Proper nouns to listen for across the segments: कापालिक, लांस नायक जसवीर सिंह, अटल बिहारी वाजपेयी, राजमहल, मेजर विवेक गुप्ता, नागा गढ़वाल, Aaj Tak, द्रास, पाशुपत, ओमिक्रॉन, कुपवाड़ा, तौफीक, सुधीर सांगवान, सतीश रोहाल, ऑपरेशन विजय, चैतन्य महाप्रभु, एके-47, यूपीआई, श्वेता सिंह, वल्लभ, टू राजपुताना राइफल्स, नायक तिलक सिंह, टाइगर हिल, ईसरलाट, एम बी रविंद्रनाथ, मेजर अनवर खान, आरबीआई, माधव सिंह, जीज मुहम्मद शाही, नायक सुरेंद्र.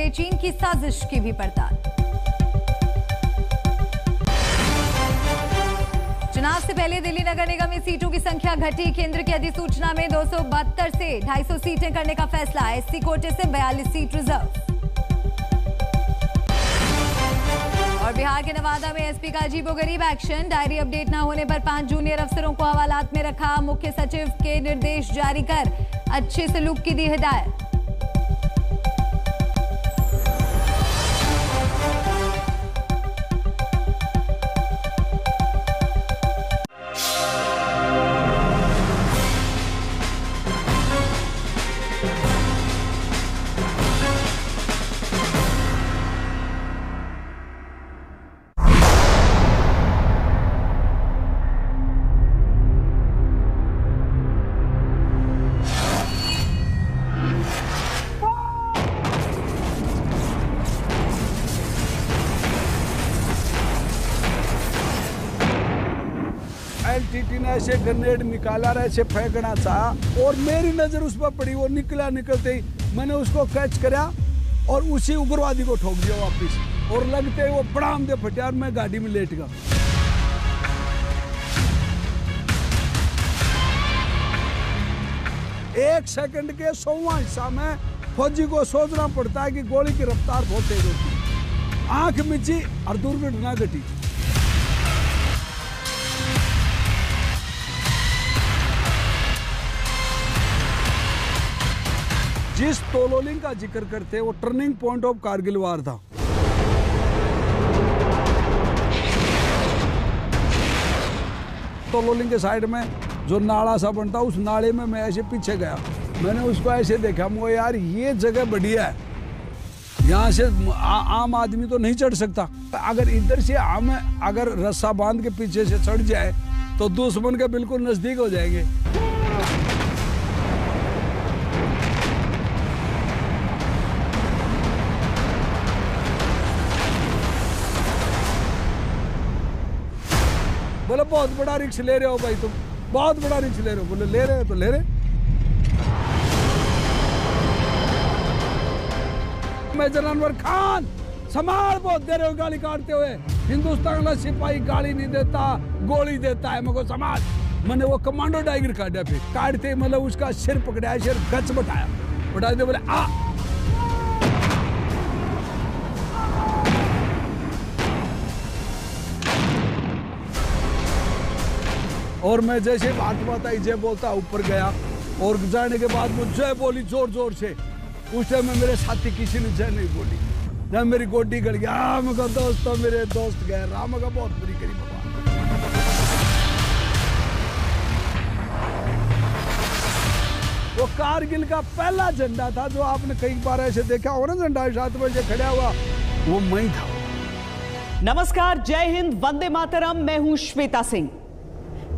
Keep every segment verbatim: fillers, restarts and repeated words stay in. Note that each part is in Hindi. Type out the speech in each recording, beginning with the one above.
चीन की साजिश की भी पड़ताल। चुनाव से पहले दिल्ली नगर निगम में सीटों की संख्या घटी। केंद्र की अधिसूचना में दो सौ बहत्तर से ढाई सौ सीटें करने का फैसला। एससी कोटे से बयालीस सीट रिजर्व। और बिहार के नवादा में एसपी का अजीबोगरीब एक्शन। डायरी अपडेट न होने पर पांच जूनियर अफसरों को हवालात में रखा। मुख्य सचिव के निर्देश जारी कर अच्छे सलूक की दी हिदायत। ऐसे ग्रेनेड निकाला रहा ऐसे फेंकना चाहा और मेरी नजर उस पर पड़ी। वो निकला निकलते ही मैंने उसको कैच करा और उसी उग्रवादी को ठोक दिया वापस और लगते ही वो बड़ाम दे फटिया और मैं गाड़ी में लेट गया। एक सेकंड के सौवां हिस्सा में फौजी को सोचना पड़ता है कि गोली की रफ्तार बहुत तेज होती है। आंख मिची और दुर्घटना घटी। जिस तोलोलिंग का जिक्र करते हैं वो turning point of Kargil war था। तोलोलिंग के साइड में जो नाला सा बनता उस नाले में मैं ऐसे पीछे गया। मैंने उसको ऐसे देखा, मुझे यार ये जगह बढ़िया है, यहाँ से आ, आम आदमी तो नहीं चढ़ सकता। अगर इधर से आम अगर रस्सा बांध के पीछे से चढ़ जाए तो दुश्मन के बिल्कुल नजदीक हो जाएंगे। बोले बहुत बड़ा रिक्श ले रहे हो भाई तुम, बहुत बड़ा रिक्श ले रहे हो। बोले ले रहे हो तो ले रहे। मेजर अनवर खान समार बहुत दे रहे हो गाली काटते हुए। हिंदुस्तान का सिपाही गाली नहीं देता, गोली देता है। मेरे को समाज मैंने वो कमांडो टाइगर काटा, फिर काटते मतलब उसका सिर पकड़ा, सिर गच बटाया बटाते बोले आ। और मैं जैसे बात बात आई जय बोलता ऊपर गया और जाने के बाद वो जय बोली जोर जोर से। उस टाइम में मेरे साथी किसी ने जय नहीं बोली। जब मेरी गोटी गड़ गया मैं कहा दोस्त मेरे दोस्त गए राम का बहुत बुरी करी भगवान। वो कारगिल का पहला झंडा था जो आपने कई बार ऐसे देखा हो ना, झंडा साथ में जो खड़ा हुआ वो मई था। नमस्कार, जय हिंद, वंदे मातरम। मैं हूँ श्वेता सिंह।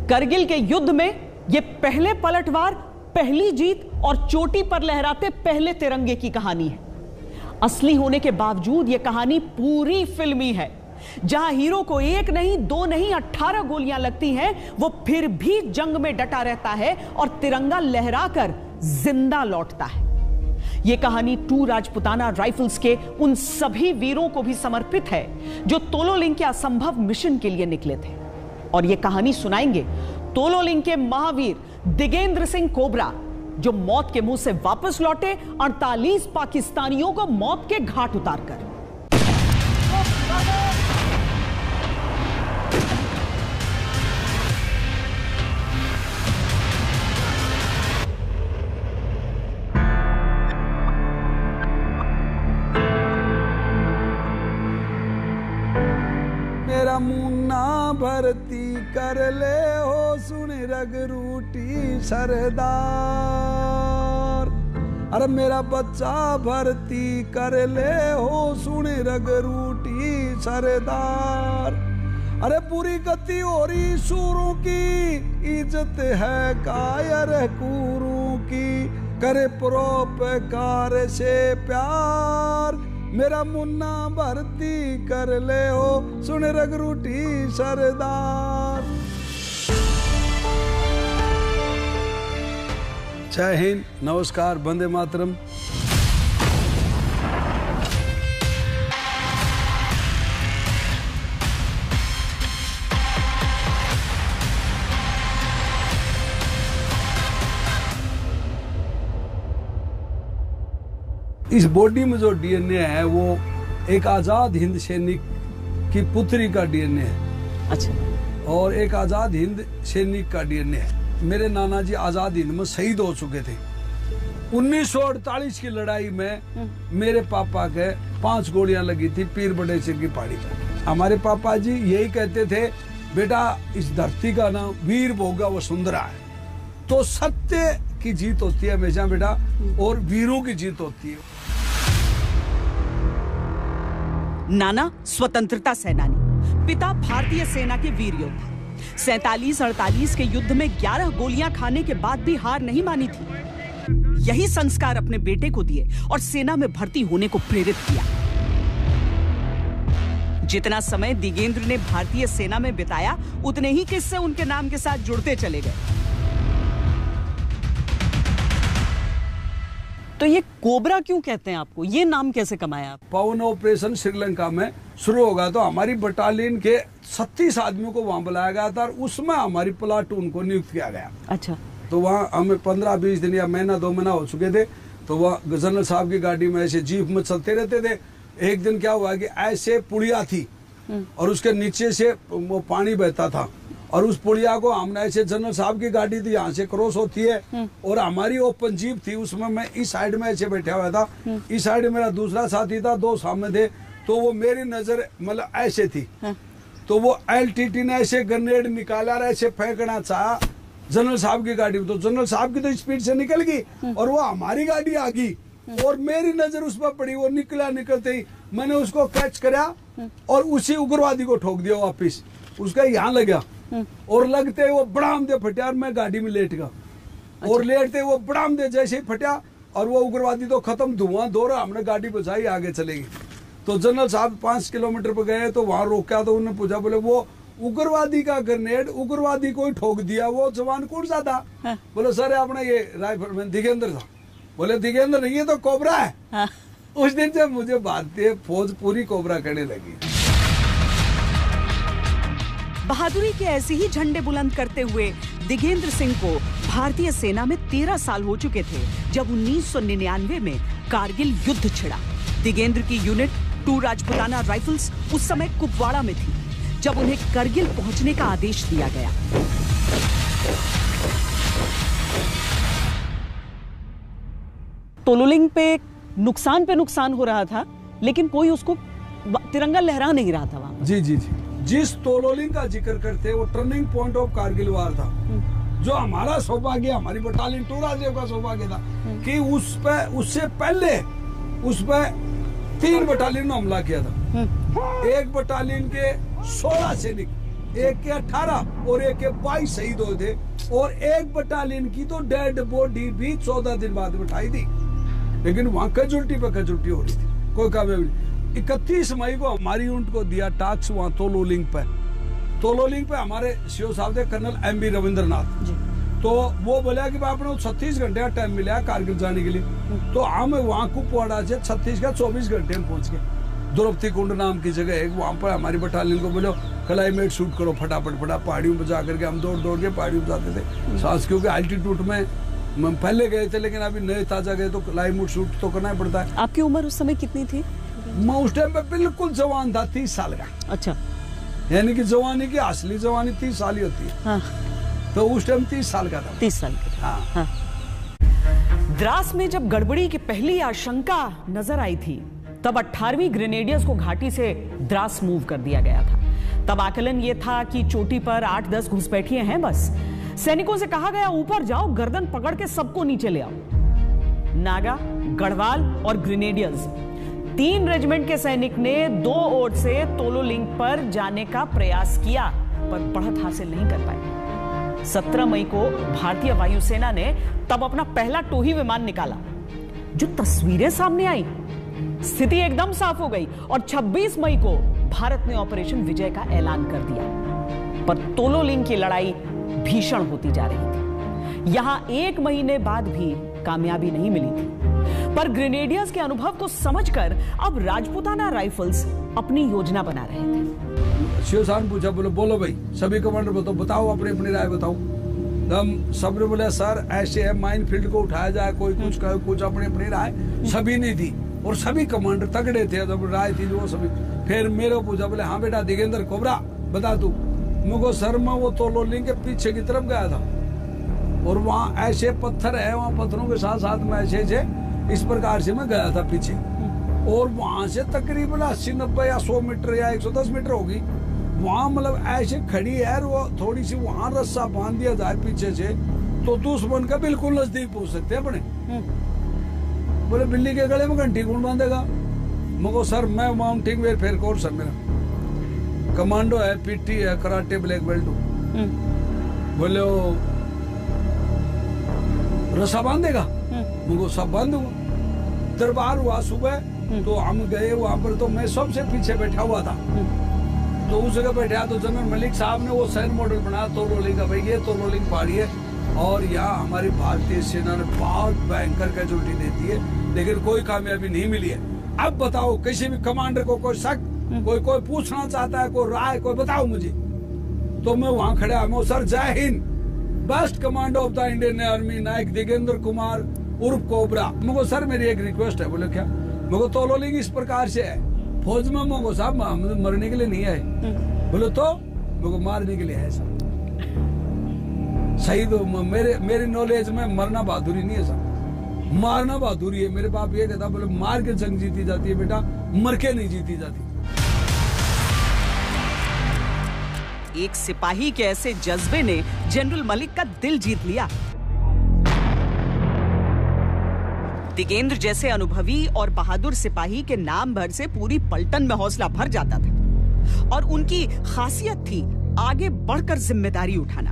करगिल के युद्ध में यह पहले पलटवार, पहली जीत और चोटी पर लहराते पहले तिरंगे की कहानी है। असली होने के बावजूद यह कहानी पूरी फिल्मी है, जहां हीरो को एक नहीं, दो नहीं, अठारह गोलियां लगती हैं, वो फिर भी जंग में डटा रहता है और तिरंगा लहराकर जिंदा लौटता है। यह कहानी टू राजपुताना राइफल्स के उन सभी वीरों को भी समर्पित है जो तोलोलिंग के असंभव मिशन के लिए निकले थे। और ये कहानी सुनाएंगे तोलोलिंग के महावीर दिगेंद्र सिंह कोबरा, जो मौत के मुंह से वापस लौटे अड़तालीस पाकिस्तानियों को मौत के घाट उतारकर। मेरा मुन्ना भरती कर ले हो सुन रग रूटी सरदार। अरे मेरा बच्चा भर्ती कर ले हो सुन रग रूटी सरदार। अरे पूरी गति हो रही सूरों की, इज्जत है कायर कूरों की, करे परोपकार से प्यार। मेरा मुन्ना भर्ती कर ले हो सुन रग रूटी सरदार। जय हिंद, नमस्कार, वंदे मातरम। इस बॉडी में जो डीएनए है वो एक आजाद हिंद सैनिक की पुत्री का डीएनए है। अच्छा। और एक आजाद हिंद सैनिक का डीएनए है। मेरे नाना जी आजाद हिंद में शहीद हो चुके थे। उन्नीस सौ अड़तालीस की लड़ाई में मेरे पापा के पांच गोलियां लगी थी पीर बड़े सिंह की पहाड़ी पर। हमारे पापा जी यही कहते थे, बेटा इस धरती का नाम वीर भोगा वसुंधरा है। तो सत्य की जीत होती है हमेशा बेटा, और वीरों की जीत होती है। नाना स्वतंत्रता सेनानी, पिता भारतीय सेना के वीर योद्धा। सैतालीस अड़तालीस के युद्ध में ग्यारह गोलियां खाने के बाद भी हार नहीं मानी थी। यही संस्कार अपने बेटे को दिए और सेना में भर्ती होने को प्रेरित किया। जितना समय दिगेंद्र ने भारतीय सेना में बिताया, उतने ही किस्से उनके नाम के साथ जुड़ते चले गए। तो ये कोबरा क्यों कहते हैं आपको, ये नाम कैसे कमाया आप? पावन ऑपरेशन श्रीलंका में शुरू होगा तो हमारी बटालियन के छत्तीस आदमियों को वहाँ बुलाया गया था और उसमें हमारी प्लाटून को नियुक्त किया गया। अच्छा। तो वहाँ हमें पंद्रह बीस दिन या महीना दो महीना हो चुके थे, तो वह जनरल साहब की गाड़ी में ऐसे जीप में चलते रहते थे। एक दिन क्या हुआ कि ऐसे पुड़िया थी और उसके नीचे से वो पानी बहता था और उस पुड़िया को हमने ऐसे, जनरल साहब की गाड़ी थी यहाँ से क्रॉस होती है और हमारी ओपन जीप थी, उसमें मैं इस साइड में ऐसे बैठा हुआ था, इस साइड मेरा दूसरा साथी था, दो सामने थे। तो वो मेरी नजर मतलब ऐसे थी, तो वो एलटीटी ने ऐसे ग्रेनेड निकाला और ऐसे फेंकना चाहा जनरल साहब की गाड़ी में, तो जनरल साहब की तो स्पीड से निकल गई और वो हमारी गाड़ी आ गई और मेरी नजर उस पर पड़ी। वो निकला, निकलते ही मैंने उसको कैच करा और उसी उग्रवादी को ठोक दिया वापिस। उसका यहाँ लगा और लगते वो बड़ाम दे फटिया और मैं गाड़ी में लेट गया। अच्छा। और लेटते वो बड़ाम दे जैसे ही फटिया और वो उग्रवादी तो खत्म, धुआं दो रहा। हमने गाड़ी बचाई, आगे चलेगी। तो जनरल साहब पांच किलोमीटर पर गए तो वहां रोका, तो उन्होंने पूछा, बोले वो उग्रवादी का ग्रेनेड उग्रवादी को ही ठोक दिया, वो जवान कौन सा था? हाँ। बोले सर अपना ये राइफलमैन दिगेंद्र था। बोले दिगेंद्र नहीं, ये तो कोबरा है। हाँ। उस दिन से मुझे भारतीय फौज पूरी कोबरा करने लगी। बहादुरी के ऐसे ही झंडे बुलंद करते हुए दिगेंद्र सिंह को भारतीय सेना में तेरह साल हो चुके थे जब उन्नीस सौ निन्यानवे में कारगिल युद्ध छिड़ा। दिगेंद्र की यूनिट टू राजपुताना राइफल्स उस समय कुपवाड़ा में थी जब उन्हें कारगिल पहुंचने का आदेश दिया गया। तोलोलिंग पे नुकसान पे नुकसान हो रहा था, लेकिन कोई उसको तिरंगा लहरा नहीं रहा था वहाँ। जी जी जी। जिस तोलोलिंग का जिक्र करते हैं वो turning point of Kargil war था। जो हमारा सौभाग्य, हमारी बटालियन टू का सौभाग्य था कि उस पे, उससे पहले उस पे तीन बटालियन ने हमला किया था। एक बटालियन के सोलह सैनिक, एक के अठारह और एक के बाईस शहीद हुए थे और एक बटालियन की तो डेड बॉडी भी चौदह दिन बाद उठाई थी, लेकिन वहाँ कैजुअल्टी पे कैजुअल्टी हो रही थी, कोई कामयाबी नहीं। इकतीस मई को हमारी यूनिट को दिया टास्क वहाँ तोलोलिंग पे। तोलोलिंग पे हमारे सीओ साहब थे कर्नल एम बी रविंद्रनाथ, तो वो बोला कि आपने छत्तीस घंटे का टाइम मिला कारगिल जाने के लिए, तो हम वहाँ कुपवाड़ा से छत्तीस का चौबीस घंटे में पहुँच गए। द्रौपदी कुंड नाम की जगह एक, वहाँ पर हमारी बटालियन को बोलो क्लाइमेट शूट करो फटाफट फटा। पहाड़ियों पर जाकर के हम दौड़ दौड़ के पहाड़ियों पर जाते थे सांस, क्योंकि अल्टीट्यूड में हम पहले गए थे लेकिन अभी नए ताजा गए तो क्लाइमेट शूट तो करना ही पड़ता है। आपकी उम्र उस समय कितनी थी? मैं उस टाइम पे बिल्कुल जवान था, तीस साल का। अच्छा। यानी कि जवानी की असली जवानी तीस साल ही होती है। हाँ। तो उस टाइम तीस साल का था। तीस साल का। हाँ। हाँ। द्रास में जब गड़बड़ी की पहली आशंका नजर आई थी, तब अठारहवीं ग्रेनेडियर्स को घाटी से द्रास मूव कर दिया गया था। तब आकलन ये था कि चोटी पर आठ दस घुसपैठिए हैं बस। सैनिकों से कहा गया ऊपर जाओ, गर्दन पकड़ के सबको नीचे ले आओ। नागा, गढ़वाल और ग्रेनेडियर्स तीन रेजिमेंट के सैनिक ने दो ओर से तोलोलिंग पर जाने का प्रयास किया पर बढ़त हासिल नहीं कर पाए। सत्रह मई को भारतीय वायुसेना ने तब अपना पहला टोही विमान निकाला। जो तस्वीरें सामने आई, स्थिति एकदम साफ हो गई और छब्बीस मई को भारत ने ऑपरेशन विजय का ऐलान कर दिया। पर तोलोलिंग की लड़ाई भीषण होती जा रही थी। यहां एक महीने बाद भी कामयाबी नहीं मिली थी, पर ग्रेनेडियर्स के अनुभव को समझकर अब राजपुताना राइफल्स अपनी योजना बना रहे थे। शिवसान पूछा, बोलो बोलो भाई, सभी कमांडर बताओ बताओ अपनी अपनी राय बताओ। हम सबने बोला सर ऐसे है, माइनफील्ड को उठाया जाए, कोई कुछ कहे कुछ, अपनी अपनी राय सभी ने दी। और सभी कमांडर तगड़े थे। जब राय थी वो सभी फिर मेरे को पूछा, बोले हाँ बेटा दिगेंद्र कोबरा बता तू। मुझे सर में वो तोलोलिंग के पीछे की तरफ गया था और वहाँ ऐसे पत्थर है, वहाँ पत्थरों के साथ साथ में ऐसे ऐसे इस प्रकार से मैं गया था पीछे, और वहाँ से तकरीबन अस्सी नब्बे या सौ मीटर या एक सौ दस मीटर होगी वहाँ, मतलब ऐसे खड़ी है वो थोड़ी सी, वहाँ रस्सा बांध दिया जाए पीछे से तो दुश्मन का बिल्कुल नजदीक पहुँच सकते हैं अपने। बोले बिल्ली के गले में घंटी कौन बांधेगा। मगो सर मैं माउंटिंग वेयर फेयर कोर्स है मेरा, कमांडो है, पीटी है, कराटे ब्लैक बेल्ट हूँ। बोले ओ रस्सा बांधेगा। मगो सब बांध दूंगा। दरबार हुआ सुबह तो हम गए वहाँ पर, तो मैं सबसे पीछे बैठा हुआ था, तो उस जगह बैठा तो जनरल मलिक साहब ने वो सैन मॉडल बनाया तोलोलिंग का, भाई ये तोलोलिंग पहाड़ी है और यहाँ हमारी भारतीय सेना ने बहुत भयंकर कैजुअल्टी देती है, लेकिन कोई कामयाबी नहीं मिली है। अब बताओ किसी भी कमांडर को कोई शक, कोई कोई पूछना चाहता है, कोई राय, कोई बताओ मुझे। तो मैं वहाँ खड़ा हूँ, सर जय हिंद, best commando of the Indian army नायक दिगेंद्र कुमार उर्फ कोबरा। मुझे सर मेरी एक रिक्वेस्ट है। बोले क्या। मुझे तोलोलिंग इस प्रकार से है, फौज में मुझे साहब हम मरने के लिए नहीं आए। बोले तो। मुझे मारने के लिए है सर, शहीद हो। मेरे मेरे नॉलेज में मरना बहादुरी नहीं है साहब, मारना बहादुरी है। मेरे बाप ये कहता, बोले मार के जंग जीती जाती है बेटा, मर के नहीं जीती जाती। एक सिपाही के ऐसे जज्बे ने जनरल मलिक का दिल जीत लिया। दिगेंद्र जैसे अनुभवी और बहादुर सिपाही के नाम भर से पूरी पलटन में हौसला भर जाता था, और उनकी खासियत थी आगे बढ़कर जिम्मेदारी उठाना।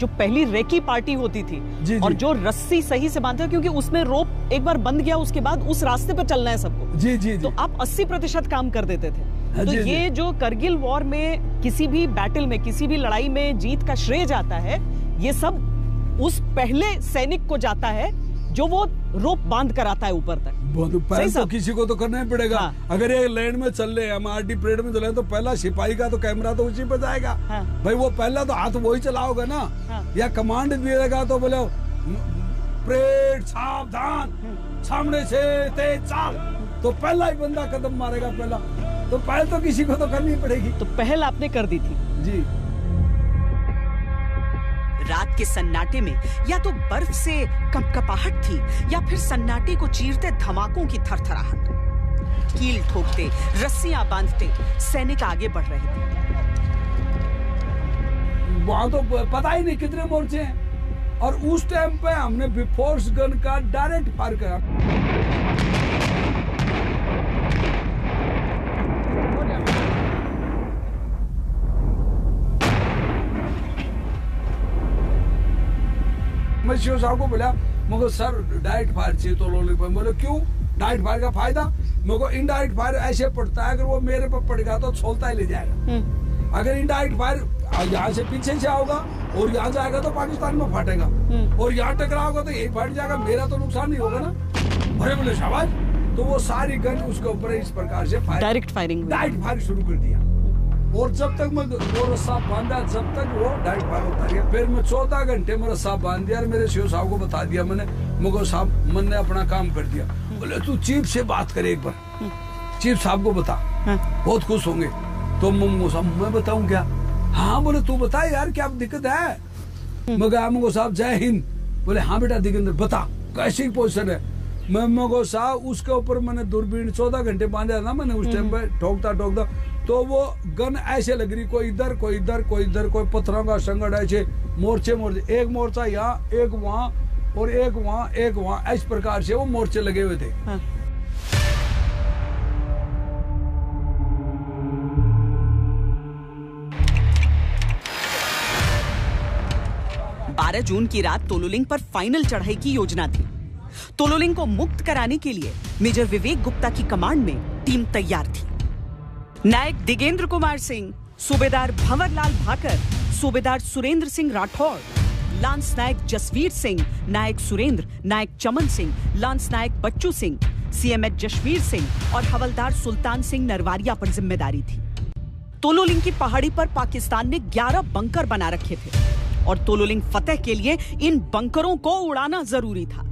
जो पहली रेकी पार्टी होती थी जी, और जी, जो रस्सी सही से बांधते, क्योंकि उसमें रोप एक बार बंद गया उसके बाद उस रास्ते पर चलना है सबको जी, जी, जी। तो आप अस्सी प्रतिशत काम कर देते थे। तो जी, ये जी। जो करगिल वॉर में किसी भी बैटल में, किसी भी लड़ाई में जीत का श्रेय जाता है, ये सब उस पहले सैनिक को जाता है जो वो रोप बांध कर आता है ऊपर तक। तो किसी को तो करना ही पड़ेगा। हाँ। अगर ये लैंड में चल रहे, हम आरडी परेड में चले, तो पहला सिपाही का तो कैमरा तो उसी पे जाएगा। हाँ। भाई वो पहला तो हाथ वही चलाओगे ना। हाँ। या कमांड देगा तो बोले परेड सावधान, सामने से तेज चाल, तो पहला ही बंदा कदम मारेगा पहला। तो पहल तो किसी को तो करनी पड़ेगी। तो पहल आपने कर दी थी जी। रात के सन्नाटे में या तो बर्फ से कंपकपाहट थी या फिर सन्नाटे को चीरते धमाकों की थरथराहट। कील ठोकते, रस्सियां बांधते सैनिक आगे बढ़ रहे थे। वहां तो पता ही नहीं कितने मोर्चे हैं, और उस टाइम पे हमने बोफोर्स गन का डायरेक्ट फायर किया। शिव साहब को बोला, मुझे सर डायरेक्ट फायर चाहिए तोलोलिंग पर। बोले क्यों, डायरेक्ट फायर का फायदा। मुझे इनडायरेक्ट फायर ऐसे पड़ता है, अगर वो मेरे पर पड़ेगा तो छोलता ही ले जाएगा। अगर इनडायरेक्ट फायर यहाँ से पीछे से आओगा और यहाँ जाएगा तो पाकिस्तान में फाटेगा, और यहाँ टकराओगा तो यही फाट जाएगा, मेरा तो नुकसान नहीं होगा ना। भरे बोले शाबाश। तो वो सारी गन उसके ऊपर इस प्रकार से डायरेक्ट फायरिंग डायरेक्ट फायर शुरू कर दिया, और जब तक मैं वो रस्सा बांधा, जब तक वो डायरेक्ट फायर होता गया। फिर मैं चौदह घंटे में रस्सा बांध दिया और मेरे शिव साहब को बता दिया मैंने। मुगो साहब मन ने अपना काम कर दिया। बोले तू चीफ से बात करे एक बार, चीफ साहब को बता, बहुत खुश होंगे। तो मुगो साहब मैं बताऊं क्या। हाँ बोले तू बता यार, क्या दिक्कत है। मगर मुगो साहब जय हिंद। बोले हाँ बेटा दिगेंद्र बता, कैसी पोजिशन है। मैं मुगो साहब उसके ऊपर मैंने दूरबीन चौदह घंटे बांधा था मैंने उस टाइम पे, ठोकता ठोकता तो वो गन ऐसे लग रही, कोई इधर कोई इधर कोई इधर, कोई पत्थरों का संगड़, ऐसे मोर्चे मोर्चे, एक मोर्चा यहाँ, एक वहाँ और एक वहाँ, एक वहाँ, इस प्रकार से वो मोर्चे लगे हुए थे। हाँ। बारह जून की रात तोलोलिंग पर फाइनल चढ़ाई की योजना थी। तोलोलिंग को मुक्त कराने के लिए मेजर विवेक गुप्ता की कमांड में टीम तैयार थी। नायक दिगेंद्र कुमार सिंह, सूबेदार भंवरलाल भाकर, सूबेदार सुरेंद्र सिंह राठौर, लांस नायक जसवीर सिंह, नायक सुरेंद्र, नायक चमन सिंह, लांस नायक बच्चू सिंह, सीएमएच जसवीर सिंह और हवलदार सुल्तान सिंह नरवारिया पर जिम्मेदारी थी। तोलोलिंग की पहाड़ी पर पाकिस्तान ने ग्यारह बंकर बना रखे थे, और तोलोलिंग फतेह के लिए इन बंकरों को उड़ाना जरूरी था।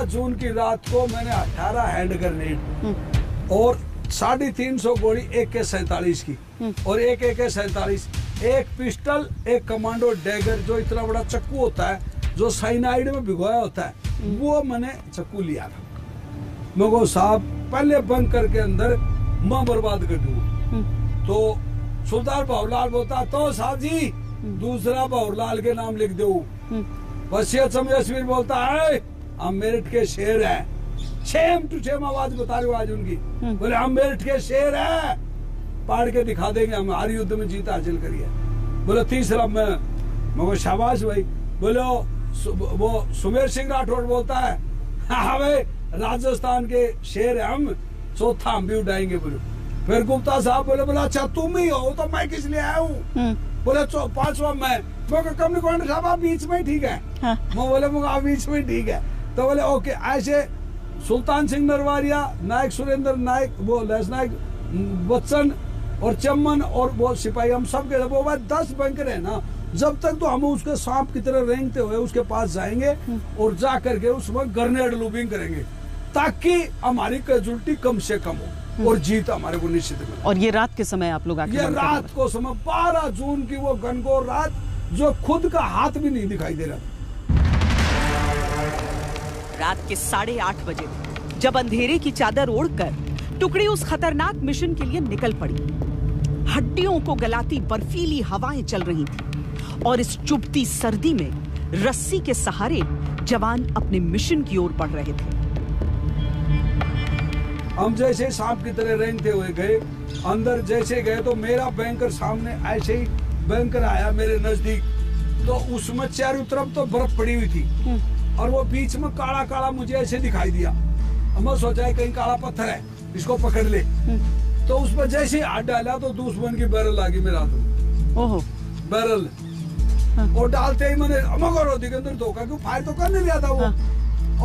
सोलह जून की रात को मैंने अठारह हैंड ग्रेनेड और साढ़े तीन सौ गोली ए के सैंतालीस की और एक ए के सैंतालीस, एक पिस्टल, एक कमांडो डैगर जो इतना बड़ा चक्कू होता है जो साइनाइड में भिगोया होता है, वो मैंने चक्कू लिया था। मगो साहब पहले बंकर के अंदर मां बर्बाद कर दू तो सूबेदार भंवरलाल बोलता तो साहब जी दूसरा भंवरलाल के नाम लिख दो। वसीयत समझ बोलता है हम मेरठ के शेर है, सेम टू सेम आवाज बता रहे हो आज उनकी, बोले हम मेरठ के शेर है, पाड़ के दिखा देंगे हम, हर युद्ध में जीत हासिल करिए। बोलो तीसरा मैं मगर शाबाश भाई। बोलो सु, वो सुमेर सिंह राठौर बोलता है हाँ भाई राजस्थान के शेर है हम, चौथा हम भी उठाएंगे। बोलो फिर गुप्ता साहब बोले बोला अच्छा तुम ही हो तो मैं किस लिए आया हूँ। बोले पांचवा मैं मगर कम कौन साहब आप बीच में ठीक है। मैं बोले मगर आप बीच में ठीक है तो बोले ओके। ऐसे सुल्तान सिंह नरवारिया, नायक सुरेंद्र, नायक वो लांस नायक बच्चन और चमन और वो सिपाही हम सब के वो भाई दस बंकर है ना, जब तक तो हम उसके सांप की तरह रेंगते हुए उसके पास जाएंगे और जा करके उसमें ग्रेनेड लूपिंग करेंगे ताकि हमारी कैजुअलिटी कम से कम हो और जीत हमारे को निश्चित मिले। और ये रात के समय आप लोग ये रात को समय बारह जून की वो गनगौर रात जो खुद का हाथ भी नहीं दिखाई दे रहा। रात के साढ़े आठ बजे जब अंधेरे की चादर ओढ़कर टुकड़ी उस खतरनाक मिशन के लिए निकल पड़ी, हड्डियों को गलाती बर्फीली हवाएं चल रही थी और इस चुभती सर्दी में रस्सी के सहारे जवान अपने मिशन की ओर बढ़ रहे थे। हम जैसे सांप की तरह रेंगते हुए गए अंदर, जैसे गए तो मेरा बैंकर सामने ऐसे ही बैंकर आया मेरे नजदीक, तो उसमें चारों तरफ तो बर्फ पड़ी हुई थी और वो बीच में काला काला मुझे ऐसे दिखाई दिया। मैं सोचा कहीं काला पत्थर है इसको पकड़ ले, तो उसमें जैसे हाथ डाला तो दुश्मन की बैरल आ गई मेरा हाथ बैरल और डालते ही मैंने मगर दिगेंद्र धोखा क्यों, फायर तो करने लिया था वो,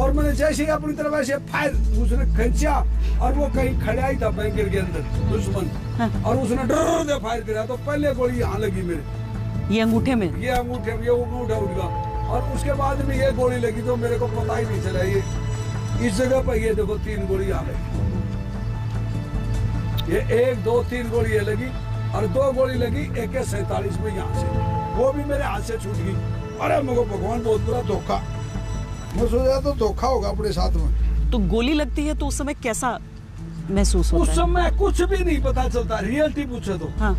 और मैंने जैसे ही अपनी तरफ ऐसे फायर उसने खींचा और वो कहीं खड़ा ही था बैंकर के अंदर दुश्मन और उसने डर से फायर किया तो पहले गोली यहाँ लगी मेरे ये अंगूठे में, ये अंगूठे में ये अंगूठा उठ गया और उसके बाद में ये गोली लगी तो मेरे को पता ही नहीं चला। ये इस जगह पर ये देखो तीन गोली यहाँ लगी, ये एक दो तीन गोली ये लगी और दो गोली लगी एक सैतालीस में यहाँ से, वो भी मेरे हाथ से छूट गई। अरे मुझे भगवान बहुत बुरा धोखा, मैं सोचा तो धोखा होगा अपने साथ में। तो गोली लगती है तो उस समय कैसा महसूस होता है? उस समय कुछ भी नहीं पता चलता, रियलिटी पूछे तो हाँ।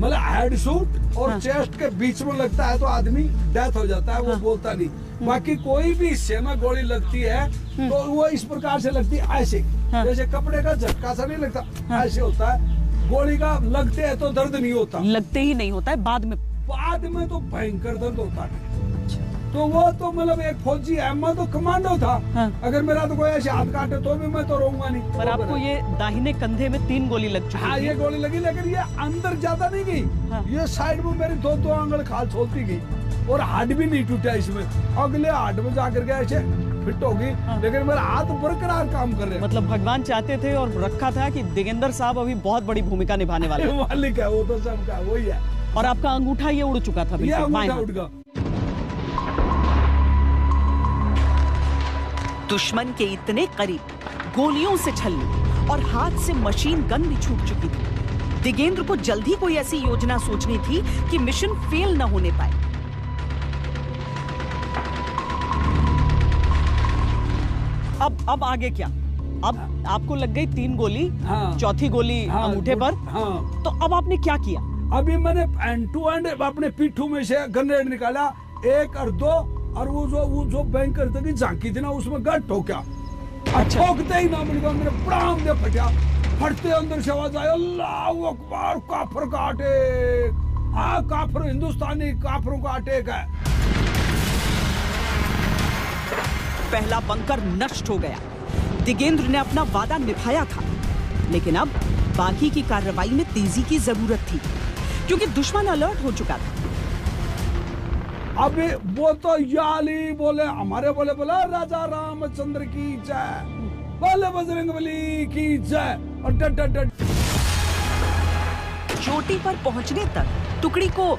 मतलब हेड शूट और हाँ। चेस्ट के बीच में लगता है तो आदमी डेथ हो जाता है, वो हाँ। बोलता नहीं। बाकी कोई भी हिस्से में गोली लगती है तो वो इस प्रकार से लगती है ऐसे हाँ। जैसे कपड़े का झटका सा नहीं लगता हाँ। ऐसे होता है, गोली का लगते है तो दर्द नहीं होता, लगते ही नहीं होता है, बाद में बाद में तो भयंकर दर्द होता है। तो वो तो मतलब एक फौजी अहमद तो कमांडो था हाँ। अगर मेरा तो कोई ऐसे हाथ काटे तो भी मैं तो रोऊंगा नहीं। पर तो आपको ये दाहिने कंधे में तीन गोली लग चुकी हाँ, ये गोली लगी लेकिन ये अंदर ज्यादा नहीं गई हाँ। ये साइड में मेरी दो दो आंगल खाल छोड़ती गई और हाथ भी नहीं टूटा इसमें, अगले हाथ में जाकर के ऐसे फिट होगी हाँ। लेकिन मेरा हाथ बरकरार काम कर रहे। मतलब भगवान चाहते थे और रखा था की दिगेंद्र साहब अभी बहुत बड़ी भूमिका निभाने वाले मालिक है, वो तो सबका वही है। और आपका अंगूठा ये उड़ चुका था, ये अंगूठा उड़ गया। दुश्मन के इतने करीब गोलियों से छलनी और हाथ से मशीन गन भी छूट चुकी थी। दिगेंद्र को जल्दी कोई ऐसी योजना सोचनी थी कि मिशन फेल न होने पाए। अब अब आगे क्या? अब आपको लग गई तीन गोली हाँ, चौथी गोली हाँ, अंगूठे पर हाँ। तो अब आपने क्या किया? अभी मैंने एंड टू एंड अपने पिट्ठू में से ग्रेनेड निकाला एक और दो, और वो जो वो जो बैंक करते थे झांकी थी ना उसमें गट ठोका अच्छा। ठोकते ही ना मेरे अंदर प्राण दे फटा, फटते अंदर से आवाज आई अल्लाहू अकबर, काफर का अटैक आ, काफर हिंदुस्तानी काफरों का अटैक है। पहला बंकर नष्ट हो गया, दिगेंद्र ने अपना वादा निभाया था, लेकिन अब बाकी की कार्रवाई में तेजी की जरूरत थी क्योंकि दुश्मन अलर्ट हो चुका था। अभी वो तो याली बोले हमारे बोले बोला राजा रामचंद्र की जय, बोले बजरंगबली की जय और डट डट डट। चोटी पर पहुंचने तक टुकड़ी को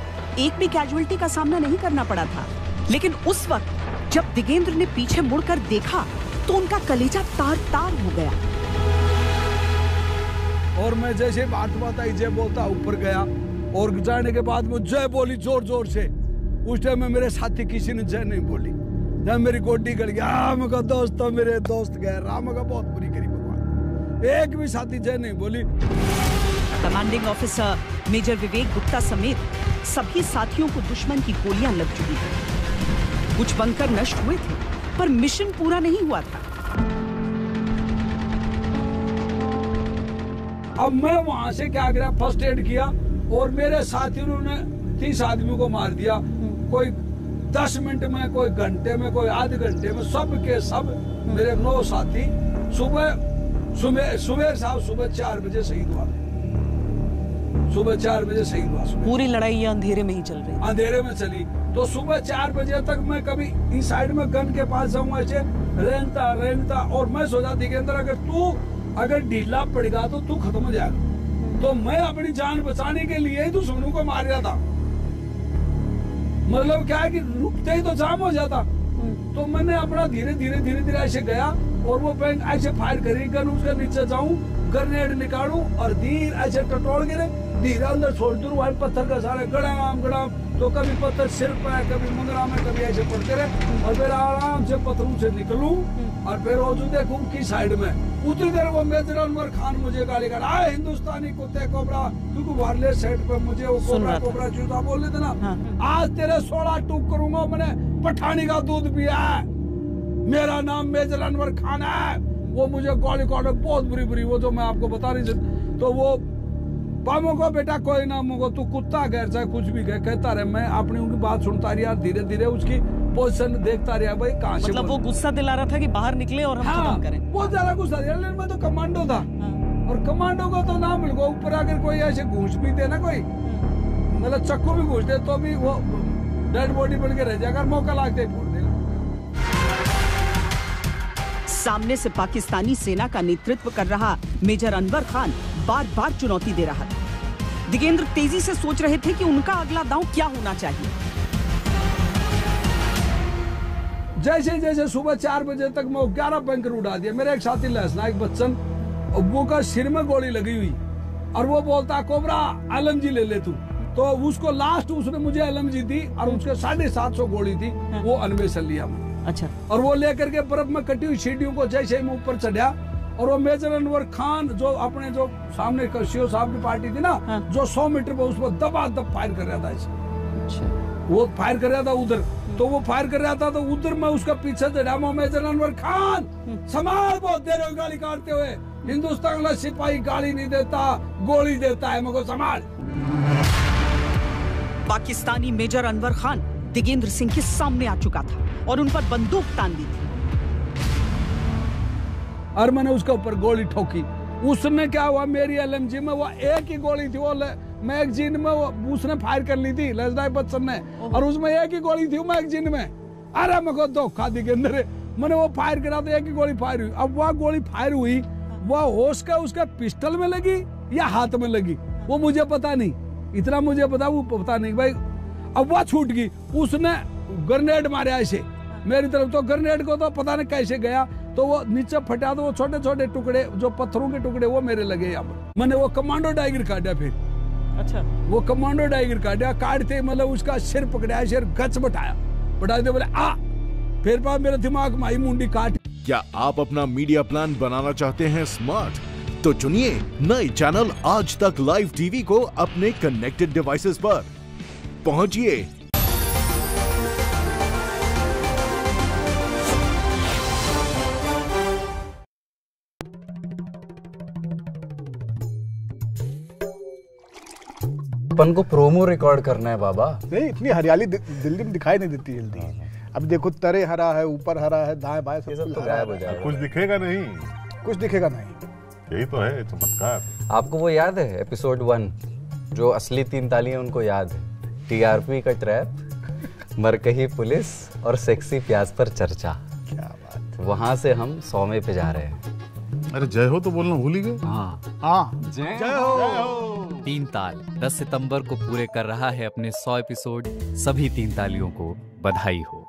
एक भी कैजुअलिटी का सामना नहीं करना पड़ा था, लेकिन उस वक्त जब दिगेंद्र ने पीछे मुड़कर देखा तो उनका कलेजा तार तार हो गया। और मैं जैसे बात बताई जय बोलता ऊपर गया और जाने के बाद में जय बोली जोर जोर से। उस टाइम में मेरे साथी किसी ने जय नहीं बोली। जब मेरी गोड्डी गड़ गया राम का दोस्त, मेरे दोस्त गए राम का बहुत बुरी करी भगवान, एक भी साथी जय नहीं बोली। Commanding officer मेजर विवेक गुप्ता समेत सभी साथियों को दुश्मन की गोलियां लग चुकी थी। कुछ बंकर नष्ट हुए थे पर मिशन पूरा नहीं हुआ था। अब मैं वहां से क्या गया, फर्स्ट एड किया और मेरे साथियों ने तीस आदमी को मार दिया। कोई दस मिनट में, कोई घंटे में, कोई आधे घंटे में, सब के सब मेरे नौ साथी सुबह सुबह सुबह साहब सुबह चार बजे शहीद हुआ। सुबह चार बजे सही हुआ। पूरी लड़ाई ये अंधेरे में ही चल रही, अंधेरे में चली। तो सुबह चार बजे तक मैं कभी इस साइड में गन के पास जाऊंगा ऐसे रेंगता रेंगता, और मैं सोचा दिगेंद्र अगर तू अगर ढीला पड़ेगा तो तू खत्म हो जाएगा। तो मैं अपनी जान बचाने के लिए ही दुश्मनों को मार जाता। मतलब क्या है कि रुकते ही तो जाम हो जाता। तो मैंने अपना धीरे धीरे धीरे धीरे ऐसे गया और वो बैंक ऐसे फायर करी, गन उसके नीचे जाऊँ, ग्रेनेड निकालू और धीरे ऐसे टटोल गिरे, धीरे अंदर छोड़ दूं। वही पत्थर का सारे गड़ाम गड़ाम, तो कभी पत्थर सिर पर है, कभी मुंगरा में, कभी ऐसे पड़ते रहे। और फिर आराम से पत्थरों से निकलूं और फिर रोजू देखूं की साइड में। उतनी देर वो मेजर अनवर खान मुझे गाली कर आए, हिंदुस्तानी कुत्ते कोबरा, क्योंकि वायरलेस सेट पर मुझे वो कोबरा कोबरा जूता बोल देते ना, आज तेरे सोड़ा टूक करूंगा। मैंने पठानी का दूध पिया है, मेरा नाम मेजर अनवर खान है। वो मुझे गाली कॉर्डर बहुत बुरी बुरी, वो जो मैं आपको बता रही थी। तो वो पामो को बेटा कोई ना मुगो, तू कुत्ता गैर चाहे कुछ भी कह, कहता रहे। मैं अपनी उनकी बात सुनता रहा, धीरे धीरे उसकी पोजीशन देखता रहा। भाई कहाँ से, मतलब वो गुस्सा दिला रहा था कि बाहर निकले और हम हाँ, खत्म करें। बहुत ज्यादा गुस्सा दिला, लेकिन मैं तो कमांडो था हाँ। और कमांडो को तो ना मिल गो ऊपर, अगर कोई ऐसे घूस भी दे ना, कोई मतलब चक्कू भी घूस दे तो भी वो डेड बॉडी बन के रह जाए, अगर मौका लागते फोड़ देगा। सामने से पाकिस्तानी सेना का नेतृत्व कर रहा मेजर अनवर खान बार बार चुनौती दे रहा था। दिगेंद्र तेजी से सोच रहे थे कि उनका अगला दांव क्या होना चाहिए। जैसे जैसे सुबह चार बजे तक मैं ग्यारह बंकर उड़ा दिया। मेरे एक साथी लांस नायक बच्चन, वो का सिर में गोली लगी हुई और वो बोलता कोबरा एलएमजी ले ले तू, तो उसको लास्ट उसने मुझे एलएमजी दी और उसके साढ़े सात सौ गोली थी, वो अन्वेषण लिया। अच्छा। और वो लेकर के बर्फ में कटी हुई सीढ़ियों को जैसे ही ऊपर चढ़ा, और वो मेजर अनवर खान जो अपने जो सामने सीओ साहब की पार्टी थी ना हाँ। जो सौ मीटर पर उसको दबा दब फायर कर रहा था इसे। अच्छा। वो फायर कर रहा था उधर, तो वो फायर कर रहा था तो उधर मैं उसका पीछे चढ़ा। मेजर अनवर खान समाज बहुत देर हो गाली काटते हुए, हिंदुस्तान का सिपाही गाली नहीं देता, गोली देता है मगो समाज। पाकिस्तानी मेजर अनवर खान दिगेंद्र सिंह के सामने आ चुका था और उन पर बंदूक तान दी थी और मैंने उसके ऊपर गोली ठोकी। उसने क्या हुआ, मेरी एलएमजी में वो एक ही गोली थी, वो मैगजीन में वो उसने फायर कर ली थी लजदाई बच्चन ने, और उसमें एक ही गोली थी मैगजीन में। अरे मुझको धोखा दिगेंद्र, मैंने वो फायर करा था, एक ही गोली फायर हुई। अब वह गोली फायर हुई वह होश का उसका पिस्टल में लगी या हाथ में लगी वो मुझे पता नहीं, इतना मुझे पता वो पता नहीं भाई। अब वह छूट गई, उसने ग्रेनेड मारे ऐसे मेरी तरफ, तो ग्रेनेड को तो पता नहीं कैसे गया, तो वो नीचे फटा, तो वो छोटे छोटे टुकड़े जो पत्थरों के टुकड़े वो मेरे लगे यहाँ पर। मैंने वो कमांडो डाइगर काटा फिर। अच्छा। वो कमांडो डाइगर काटा, काटते मतलब उसका सिर पकड़ा, सिर गच बटाया बटाते बोले आ, फिर पास मेरे दिमाग माई मुंडी काट। क्या आप अपना मीडिया प्लान बनाना चाहते हैं स्मार्ट? तो चुनिए नए चैनल आज तक लाइव टीवी को अपने कनेक्टेड डिवाइसेस पर। पहुंचिए अपन को प्रोमो रिकॉर्ड करना है बाबा। नहीं, इतनी हरियाली दि, दिल्ली में दिखाई नहीं देती जल्दी। अब देखो तरे हरा है, ऊपर हरा है, दाएं बाएं सब सब तो गायब हो जाएगा, कुछ दिखेगा नहीं, कुछ दिखेगा नहीं। यही तो है चमत्कार। आपको वो याद है एपिसोड वन, जो असली तीन ताली है उनको याद है, टीआरपी का ट्रैप, मरकही पुलिस और सेक्सी प्याज पर चर्चा। क्या बात। वहाँ से हम सौमे पे जा रहे हैं। अरे जय हो तो बोलना भूल ही गए। हाँ हाँ, जय हो। तीन ताल दस सितंबर को पूरे कर रहा है अपने सौ एपिसोड। सभी तीन तालियों को बधाई हो।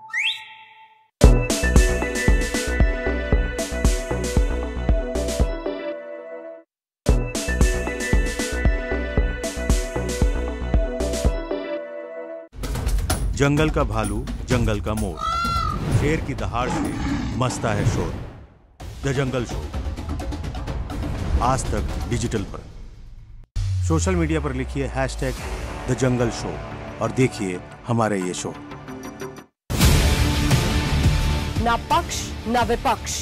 जंगल का भालू जंगल का मोर, शेर की दहाड़ से मस्ता है शोर। द जंगल शो, आज तक डिजिटल पर। सोशल मीडिया पर लिखिए hashtag the jungle show और देखिए हमारे ये शो। ना पक्ष ना विपक्ष,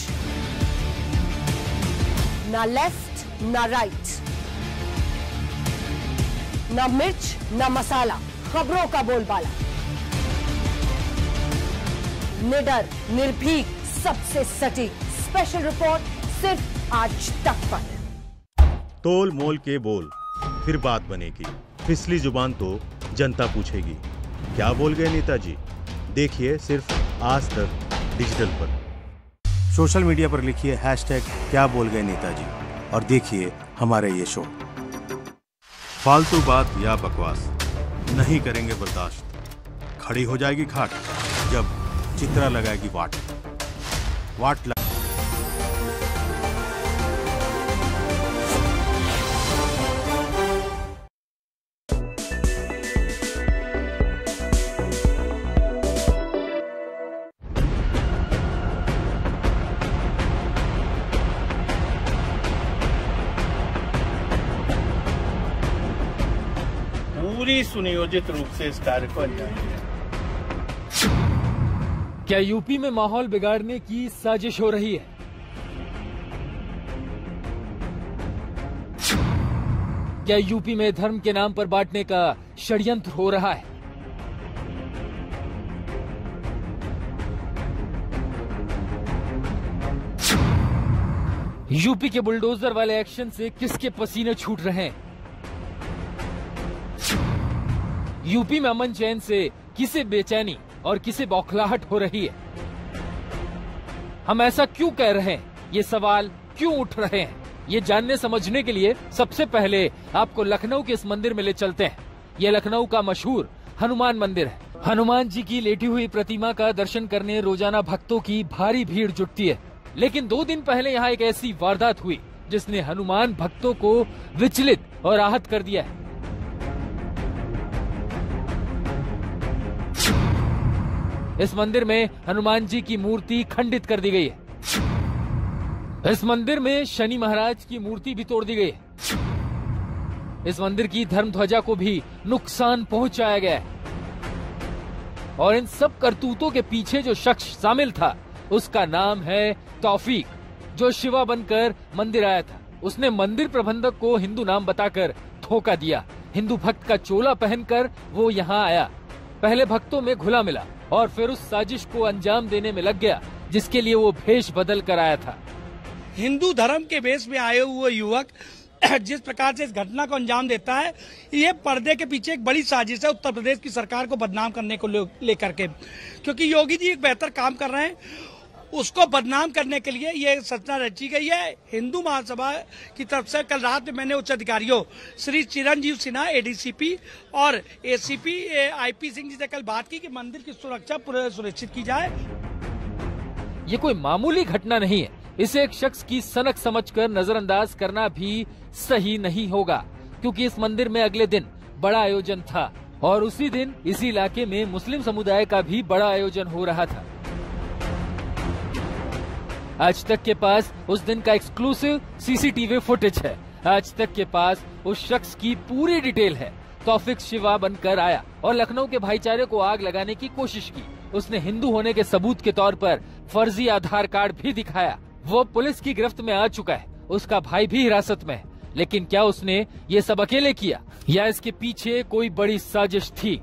ना लेफ्ट ना राइट, ना मिर्च ना मसाला, खबरों का बोलबाला। निडर निर्भीक सबसे सटीक स्पेशल रिपोर्ट सिर्फ आज तक पर। तोल मोल के बोल फिर बात बनेगी, फिसली जुबान तो जनता पूछेगी क्या बोल गए नेताजी। देखिए सिर्फ आज तक डिजिटल पर। सोशल मीडिया पर लिखिए हैश टैग क्या बोल गए नेताजी और देखिए हमारे ये शो। फालतू बात या बकवास नहीं करेंगे बर्दाश्त, खड़ी हो जाएगी खाट जब चित्रा लगाएगी वाट। वाट लग... सुनियोजित रूप से इस कार्य को अंजाम दिया। क्या यूपी में माहौल बिगाड़ने की साजिश हो रही है? क्या यूपी में धर्म के नाम पर बांटने का षड्यंत्र हो रहा है? यूपी के बुलडोजर वाले एक्शन से किसके पसीने छूट रहे हैं? यूपी में अमन चैन से किसे बेचैनी और किसे बौखलाहट हो रही है? हम ऐसा क्यों कह रहे हैं, ये सवाल क्यों उठ रहे हैं, ये जानने समझने के लिए सबसे पहले आपको लखनऊ के इस मंदिर में ले चलते हैं। ये लखनऊ का मशहूर हनुमान मंदिर है। हनुमान जी की लेटी हुई प्रतिमा का दर्शन करने रोजाना भक्तों की भारी भीड़ जुटती है, लेकिन दो दिन पहले यहाँ एक ऐसी वारदात हुई जिसने हनुमान भक्तों को विचलित और आहत कर दिया है। इस मंदिर में हनुमान जी की मूर्ति खंडित कर दी गई है। इस मंदिर में शनि महाराज की मूर्ति भी तोड़ दी गई है। इस मंदिर की धर्म ध्वजा को भी नुकसान पहुंचाया गया है। और इन सब करतूतों के पीछे जो शख्स शामिल था उसका नाम है तौफीक, जो शिवा बनकर मंदिर आया था। उसने मंदिर प्रबंधक को हिंदू नाम बताकर धोखा दिया। हिंदू भक्त का चोला पहनकर वो यहाँ आया, पहले भक्तों में घुला मिला और फिर उस साजिश को अंजाम देने में लग गया जिसके लिए वो भेष बदल कर आया था। हिंदू धर्म के भेष में आए हुए युवक जिस प्रकार से इस घटना को अंजाम देता है, ये पर्दे के पीछे एक बड़ी साजिश है उत्तर प्रदेश की सरकार को बदनाम करने को लेकर के, क्योंकि योगी जी एक बेहतर काम कर रहे हैं, उसको बदनाम करने के लिए ये संरचना रची गई है। हिंदू महासभा की तरफ से कल रात में मैंने उच्च अधिकारियों श्री चिरंजीव सिन्हा एडीसीपी और एसीपी आईपी सिंह जी से कल बात की कि मंदिर की सुरक्षा पूरे सुरक्षित की जाए। ये कोई मामूली घटना नहीं है, इसे एक शख्स की सनक समझकर नजरअंदाज करना भी सही नहीं होगा, क्योंकि इस मंदिर में अगले दिन बड़ा आयोजन था और उसी दिन इसी इलाके में मुस्लिम समुदाय का भी बड़ा आयोजन हो रहा था। आज तक के पास उस दिन का एक्सक्लूसिव सीसीटीवी फुटेज है। आज तक के पास उस शख्स की पूरी डिटेल है। तौफीक शिवा बनकर आया और लखनऊ के भाईचारे को आग लगाने की कोशिश की। उसने हिंदू होने के सबूत के तौर पर फर्जी आधार कार्ड भी दिखाया। वो पुलिस की गिरफ्त में आ चुका है, उसका भाई भी हिरासत में है, लेकिन क्या उसने ये सब अकेले किया या इसके पीछे कोई बड़ी साजिश थी?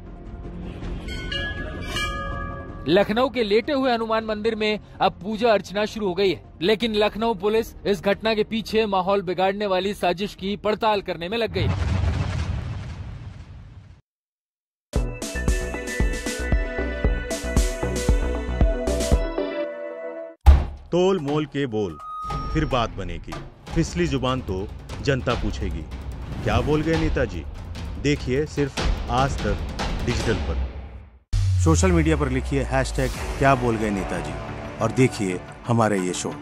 लखनऊ के लेटे हुए हनुमान मंदिर में अब पूजा अर्चना शुरू हो गई है, लेकिन लखनऊ पुलिस इस घटना के पीछे माहौल बिगाड़ने वाली साजिश की पड़ताल करने में लग गई। तोल मोल के बोल फिर बात बनेगी, फिसली जुबान तो जनता पूछेगी क्या बोल गए नेताजी। देखिए सिर्फ आज तक डिजिटल पर। सोशल मीडिया पर लिखिए हैश टैग क्या बोल गए नेताजी और देखिए हमारे ये शो।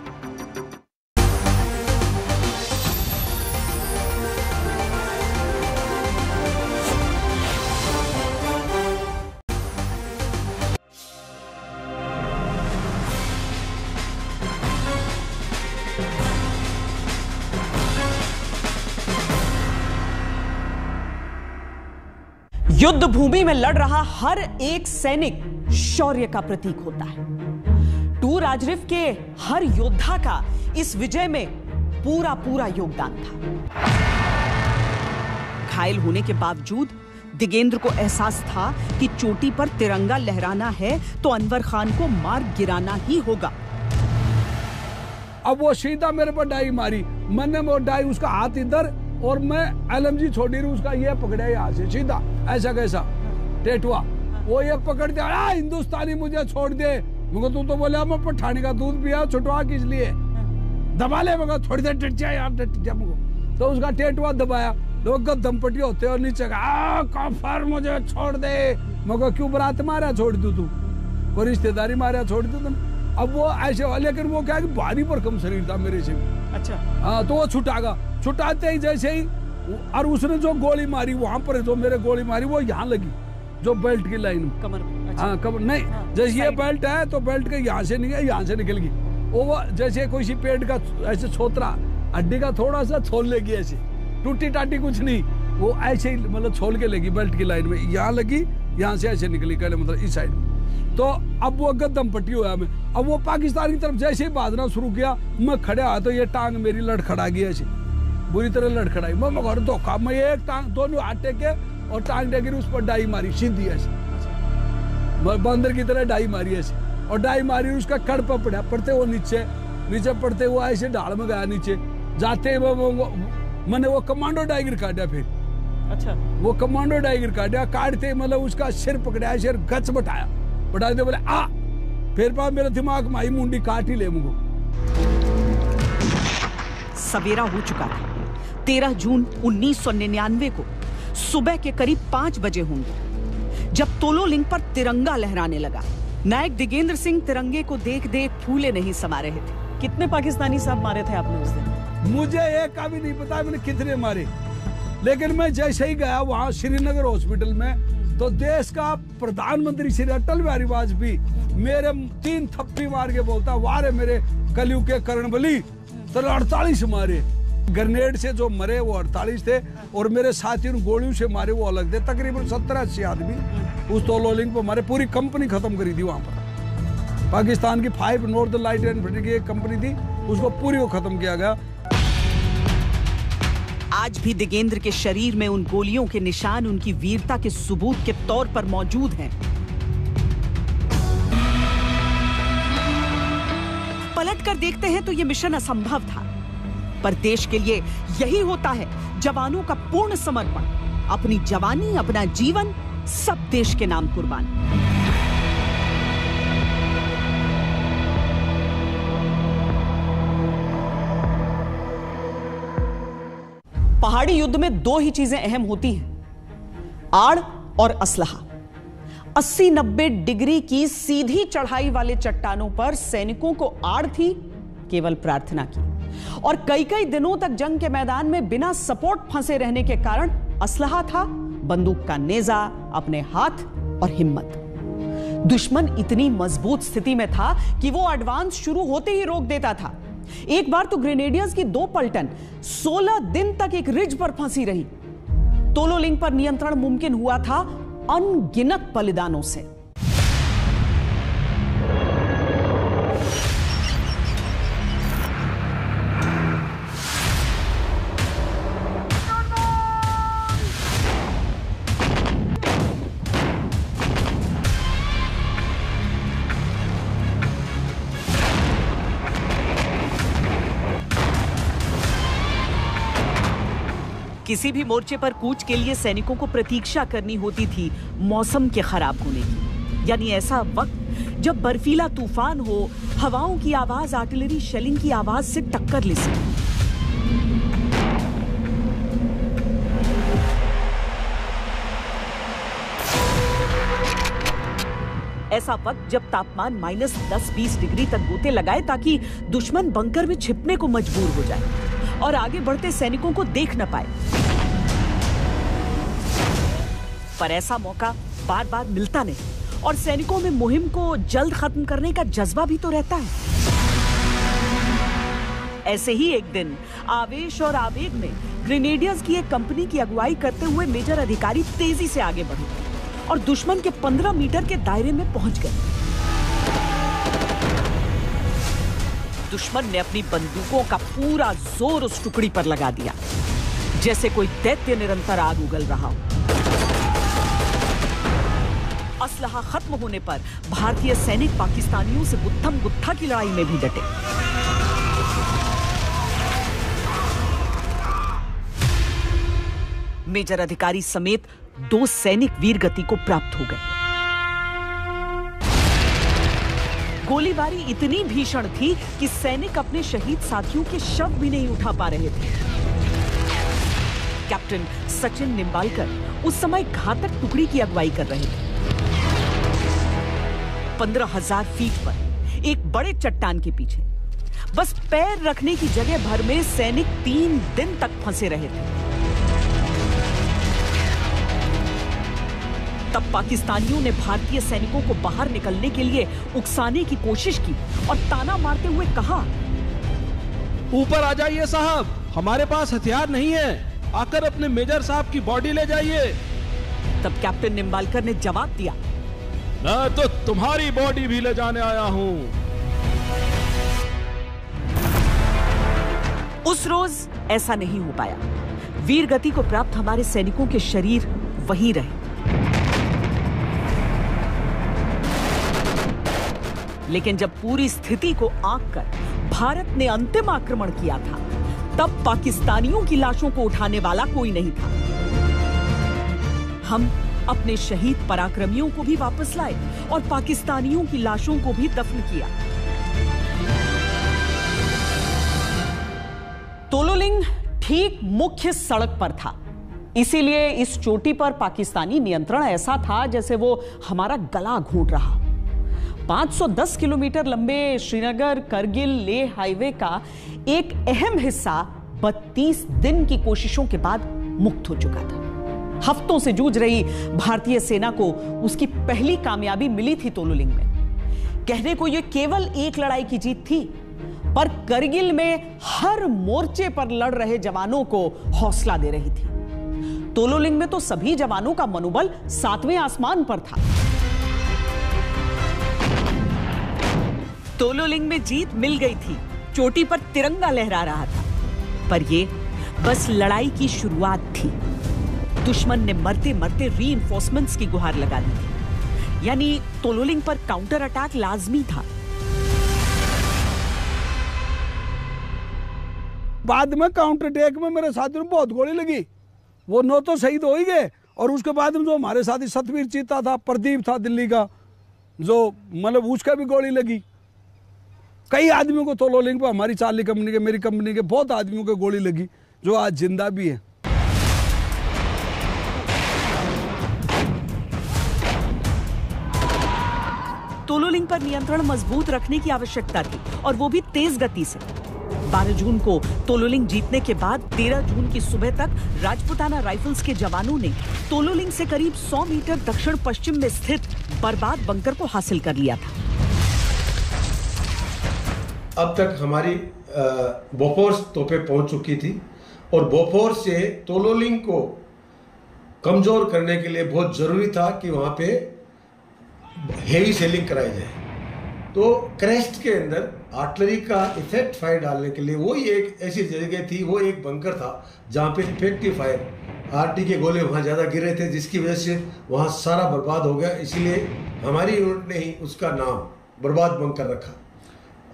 युद्ध भूमि में लड़ रहा हर एक सैनिक शौर्य का प्रतीक होता है। टू राजरिफ के हर योद्धा का इस विजय में पूरा पूरा योगदान था। घायल होने के बावजूद दिगेंद्र को एहसास था कि चोटी पर तिरंगा लहराना है तो अनवर खान को मार गिराना ही होगा। अब वो सीधा मेरे पर डाई मारी, मैंने वो डाई उसका हाथ इधर और मैं एलएमजी छोड़ी रू उसका ये पकड़ा यहाँ से सीधा ऐसा कैसा टेटुआ वो ये पकड़ दिया हिंदुस्तानी मुझे छोड़ दे मगर तू तो बोला मैं पठानी का दूध पिया छुटवा किस लिए दबा ले मगर थोड़ी देर टट जाए आप टट जाए मुझे तो उसका टेटुआ दबाया लोग दमपटी होते और नीचे आ, काफर मुझे छोड़ दे मगर क्यों बरात मारा छोड़ दू तू और रिश्तेदारी मारा छोड़ दू तुम अब वो ऐसे लेकिन वो क्या भारी पर कम शरीर था मेरे से। अच्छा हाँ तो वो छुटागा छुटाते ही जैसे ही और उसने जो गोली मारी वहाँ पर जो मेरे गोली मारी वो यहाँ लगी जो बेल्ट की लाइन में कमर में। अच्छा। हाँ कमर नहीं हाँ, जैसे ये बेल्ट है तो बेल्ट के यहाँ से निकल यहाँ से निकल गई वो जैसे कोई सी पेट का ऐसे छोतरा हड्डी का थोड़ा सा छोल लेगी ऐसे टूटी टाटी कुछ नहीं वो ऐसे ही मतलब छोल के लेगी बेल्ट की लाइन में यहाँ लगी यहाँ से ऐसे निकली कहले मतलब इस साइड में तो अब वो गदम पट्टी हुआ हमें। अब वो पाकिस्तान की तरफ जैसे ही बाजना शुरू किया मैं खड़े आया तो ये टांग मेरी लड़खड़ा गई ऐसे बुरी तरह लड़खड़ाई मैं मगर धोखा मैं एक टांग दोनों हाथ टेके और टांग टेके उस पर डाई मारी सीधी ऐसे मैं बंदर की तरह डाई मारी ऐसे और डाई मारी उसका कड़ पर पड़ा पड़ते वो नीचे नीचे पड़ते हुआ ऐसे ढाड़ में गया नीचे जाते ही मैंने वो कमांडो डाइगर काटा फिर। अच्छा वो कमांडो डाइगर काटा काटते मतलब उसका सिर पकड़ा सिर गच बटाया बटा दे बोले आ फिर बाद मेरा दिमाग माई मुंडी काट ही ले मुझको। सवेरा हो चुका था। तेरह जून उन्नीस सौ निन्यानवे को सुबह के करीब पांच बजे होंगे जब तोलोलिंग पर तिरंगा लहराने लगा। नायक दिगेंद्र सिंह तिरंगे को देख देख फूले नहीं समा रहे थे। कितने पाकिस्तानी साहब मारे थे आपने उस दिन? मुझे ये का भी नहीं पता मैंने कितने मारे लेकिन मैं जैसे ही गया वहाँ श्रीनगर हॉस्पिटल में तो देश का प्रधानमंत्री श्री अटल बिहारी वाजपेयी मेरे तीन थप्पी मार के बोलता वारे मेरे कलयुग के कर्णबली तो अड़तालीस मारे ग्रेनेड से जो मरे वो अड़तालीस थे और मेरे साथियों गोलियों से मारे वो अलग थे तकरीबन सत्तर अस्सी आदमी उस तोलोलिंग पर मारे पूरी कंपनी खत्म करी थी वहाँ पर पाकिस्तान की फाइव नॉर्थ लाइट एंड की एक कंपनी थी उसको पूरी वो खत्म किया गया। आज भी दिगेंद्र के शरीर में उन गोलियों के निशान उनकी वीरता के सबूत के तौर पर मौजूद हैं। पलट कर देखते हैं तो ये मिशन असंभव था पर देश के लिए यही होता है जवानों का पूर्ण समर्पण अपनी जवानी अपना जीवन सब देश के नाम कुर्बान। पहाड़ी युद्ध में दो ही चीजें अहम होती हैं आड़ और असलहा। अस्सी नब्बे डिग्री की सीधी चढ़ाई वाले चट्टानों पर सैनिकों को आड़ थी केवल प्रार्थना की और कई कई दिनों तक जंग के मैदान में बिना सपोर्ट फंसे रहने के कारण असलहा था बंदूक का नेजा अपने हाथ और हिम्मत। दुश्मन इतनी मजबूत स्थिति में था कि वो एडवांस शुरू होते ही रोक देता था। एक बार तो ग्रेनेडियर्स की दो पलटन सोलह दिन तक एक रिज पर फंसी रही। तोलोलिंग पर नियंत्रण मुमकिन हुआ था अनगिनत बलिदानों से। किसी भी मोर्चे पर कूच के लिए सैनिकों को प्रतीक्षा करनी होती थी मौसम के खराब होने की यानी ऐसा वक्त जब बर्फीला तूफान हो हवाओं की आवाज आर्टिलरी शेलिंग की आवाज से टक्कर ले सके। ऐसा वक्त जब तापमान माइनस दस बीस डिग्री तक गोते लगाए ताकि दुश्मन बंकर में छिपने को मजबूर हो जाए और आगे बढ़ते सैनिकों को देख न पाए। पर ऐसा मौका बार बार मिलता नहीं और सैनिकों में मुहिम को जल्द खत्म करने का जज्बा भी तो रहता है। ऐसे ही एक दिन आवेश और आवेग में ग्रेनेडियर्स की एक कंपनी की अगुवाई करते हुए मेजर अधिकारी तेजी से आगे बढ़े और दुश्मन के पंद्रह मीटर के दायरे में पहुंच गए। दुश्मन ने अपनी बंदूकों का पूरा जोर उस टुकड़ी पर लगा दिया, जैसे कोई दैत्य निरंतर आग उगल रहा हो। असलहा खत्म होने पर भारतीय सैनिक पाकिस्तानियों से गुत्थम गुत्था की लड़ाई में भी डटे। मेजर अधिकारी समेत दो सैनिक वीर गति को प्राप्त हो गए। गोलीबारी इतनी भीषण थी कि सैनिक अपने शहीद साथियों के शव भी नहीं उठा पा रहे थे। कैप्टन सचिन निम्बालकर उस समय घातक टुकड़ी की अगुवाई कर रहे थे। पंद्रह हजार फीट पर एक बड़े चट्टान के पीछे बस पैर रखने की जगह भर में सैनिक तीन दिन तक फंसे रहे थे। तब पाकिस्तानियों ने भारतीय सैनिकों को बाहर निकलने के लिए उकसाने की कोशिश की और ताना मारते हुए कहा, ऊपर आ जाइए साहब, हमारे पास हथियार नहीं है, आकर अपने मेजर साहब की बॉडी ले जाइए। तब कैप्टन निम्बालकर ने जवाब दिया, मैं तो तुम्हारी बॉडी भी ले जाने आया हूँ। उस रोज ऐसा नहीं हो पाया। वीर गति को प्राप्त हमारे सैनिकों के शरीर वहीं रहे, लेकिन जब पूरी स्थिति को आंक कर भारत ने अंतिम आक्रमण किया था, तब पाकिस्तानियों की लाशों को उठाने वाला कोई नहीं था। हम अपने शहीद पराक्रमियों को भी वापस लाए और पाकिस्तानियों की लाशों को भी दफन किया। तोलोलिंग ठीक मुख्य सड़क पर था, इसीलिए इस चोटी पर पाकिस्तानी नियंत्रण ऐसा था जैसे वो हमारा गला घोंट रहा। पाँच सौ दस किलोमीटर लंबे श्रीनगर करगिल लेह हाईवे का एक अहम हिस्सा बत्तीस दिन की कोशिशों के बाद मुक्त हो चुका था। हफ्तों से जूझ रही भारतीय सेना को उसकी पहली कामयाबी मिली थी तोलोलिंग में। कहने को यह केवल एक लड़ाई की जीत थी, पर करगिल में हर मोर्चे पर लड़ रहे जवानों को हौसला दे रही थी। तोलोलिंग में तो सभी जवानों का मनोबल सातवें आसमान पर था। तोलोलिंग में जीत मिल गई थी, चोटी पर तिरंगा लहरा रहा था, पर ये बस लड़ाई की शुरुआत थी। दुश्मन ने मरते मरते रीइंफोर्समेंट्स की गुहार लगा दी थी, यानी तोलोलिंग पर काउंटर अटैक लाजमी था। बाद में काउंटर अटैक में मेरे साथियों को बहुत गोली लगी, वो नौ तो शहीद हो ही गए, और उसके बाद में जो हमारे साथी सतवीर चीता था, प्रदीप था दिल्ली का, जो मतलब उसका भी गोली लगी। कई आदमियों को तोलोलिंग पर हमारी चार्ली कंपनी के, मेरी कंपनी के बहुत आदमियों को गोली लगी, जो आज जिंदा भी है। तोलोलिंग पर नियंत्रण मजबूत रखने की आवश्यकता थी, और वो भी तेज गति से। बारह जून को तोलोलिंग जीतने के बाद तेरह जून की सुबह तक राजपुताना राइफल्स के जवानों ने तोलोलिंग से करीब सौ मीटर दक्षिण पश्चिम में स्थित बर्बाद बंकर को हासिल कर लिया था। अब तक हमारी बोफोर्स तोपे पहुंच चुकी थी, और बोफोर्स से तोलोलिंग को कमज़ोर करने के लिए बहुत ज़रूरी था कि वहां पे हेवी सेलिंग कराई जाए। तो क्रेस्ट के अंदर आर्टिलरी का इफेक्ट फायर डालने के लिए वही एक ऐसी जगह थी, वो एक बंकर था जहां पे इफेक्टिव फायर आर्टी के गोले वहां ज़्यादा गिर रहे थे, जिसकी वजह से वहाँ सारा बर्बाद हो गया। इसीलिए हमारी यूनिट ने ही उसका नाम बर्बाद बंकर रखा,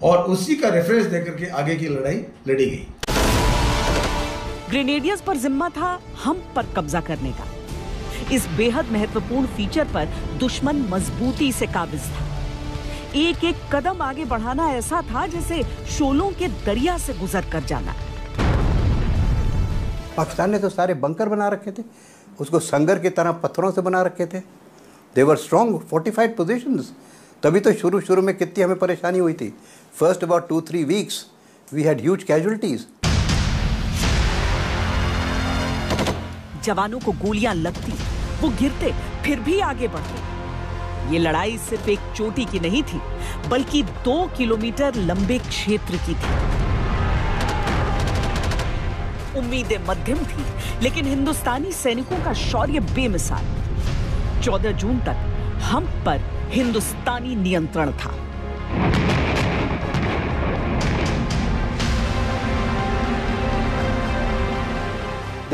और उसी का रेफरेंस देकर के आगे की लड़ाई लड़ी गई। ग्रेनेडियर्स पर जिम्मा था हम पर कब्जा करने का। इस बेहद महत्वपूर्ण फीचर पर दुश्मन मजबूती से काबिज था। एक एक कदम आगे बढ़ाना ऐसा था जैसे शोलों के दरिया से गुजर कर जाना। पाकिस्तान ने तो सारे बंकर बना रखे थे, उसको संगर की तरह पत्थरों से बना रखे थे। They were strong fortified positions. तभी तो शुरू शुरू में कितनी हमें परेशानी हुई थी। First about two three weeks we had huge casualties. जवानों को गोलियां लगती, वो गिरते, फिर भी आगे बढ़ते। ये लड़ाई सिर्फ एक चोटी की नहीं थी, बल्कि दो किलोमीटर लंबे क्षेत्र की थी। उम्मीदें मध्यम थी, लेकिन हिंदुस्तानी सैनिकों का शौर्य बेमिसाल। चौदह जून तक हम पर हिंदुस्तानी नियंत्रण था।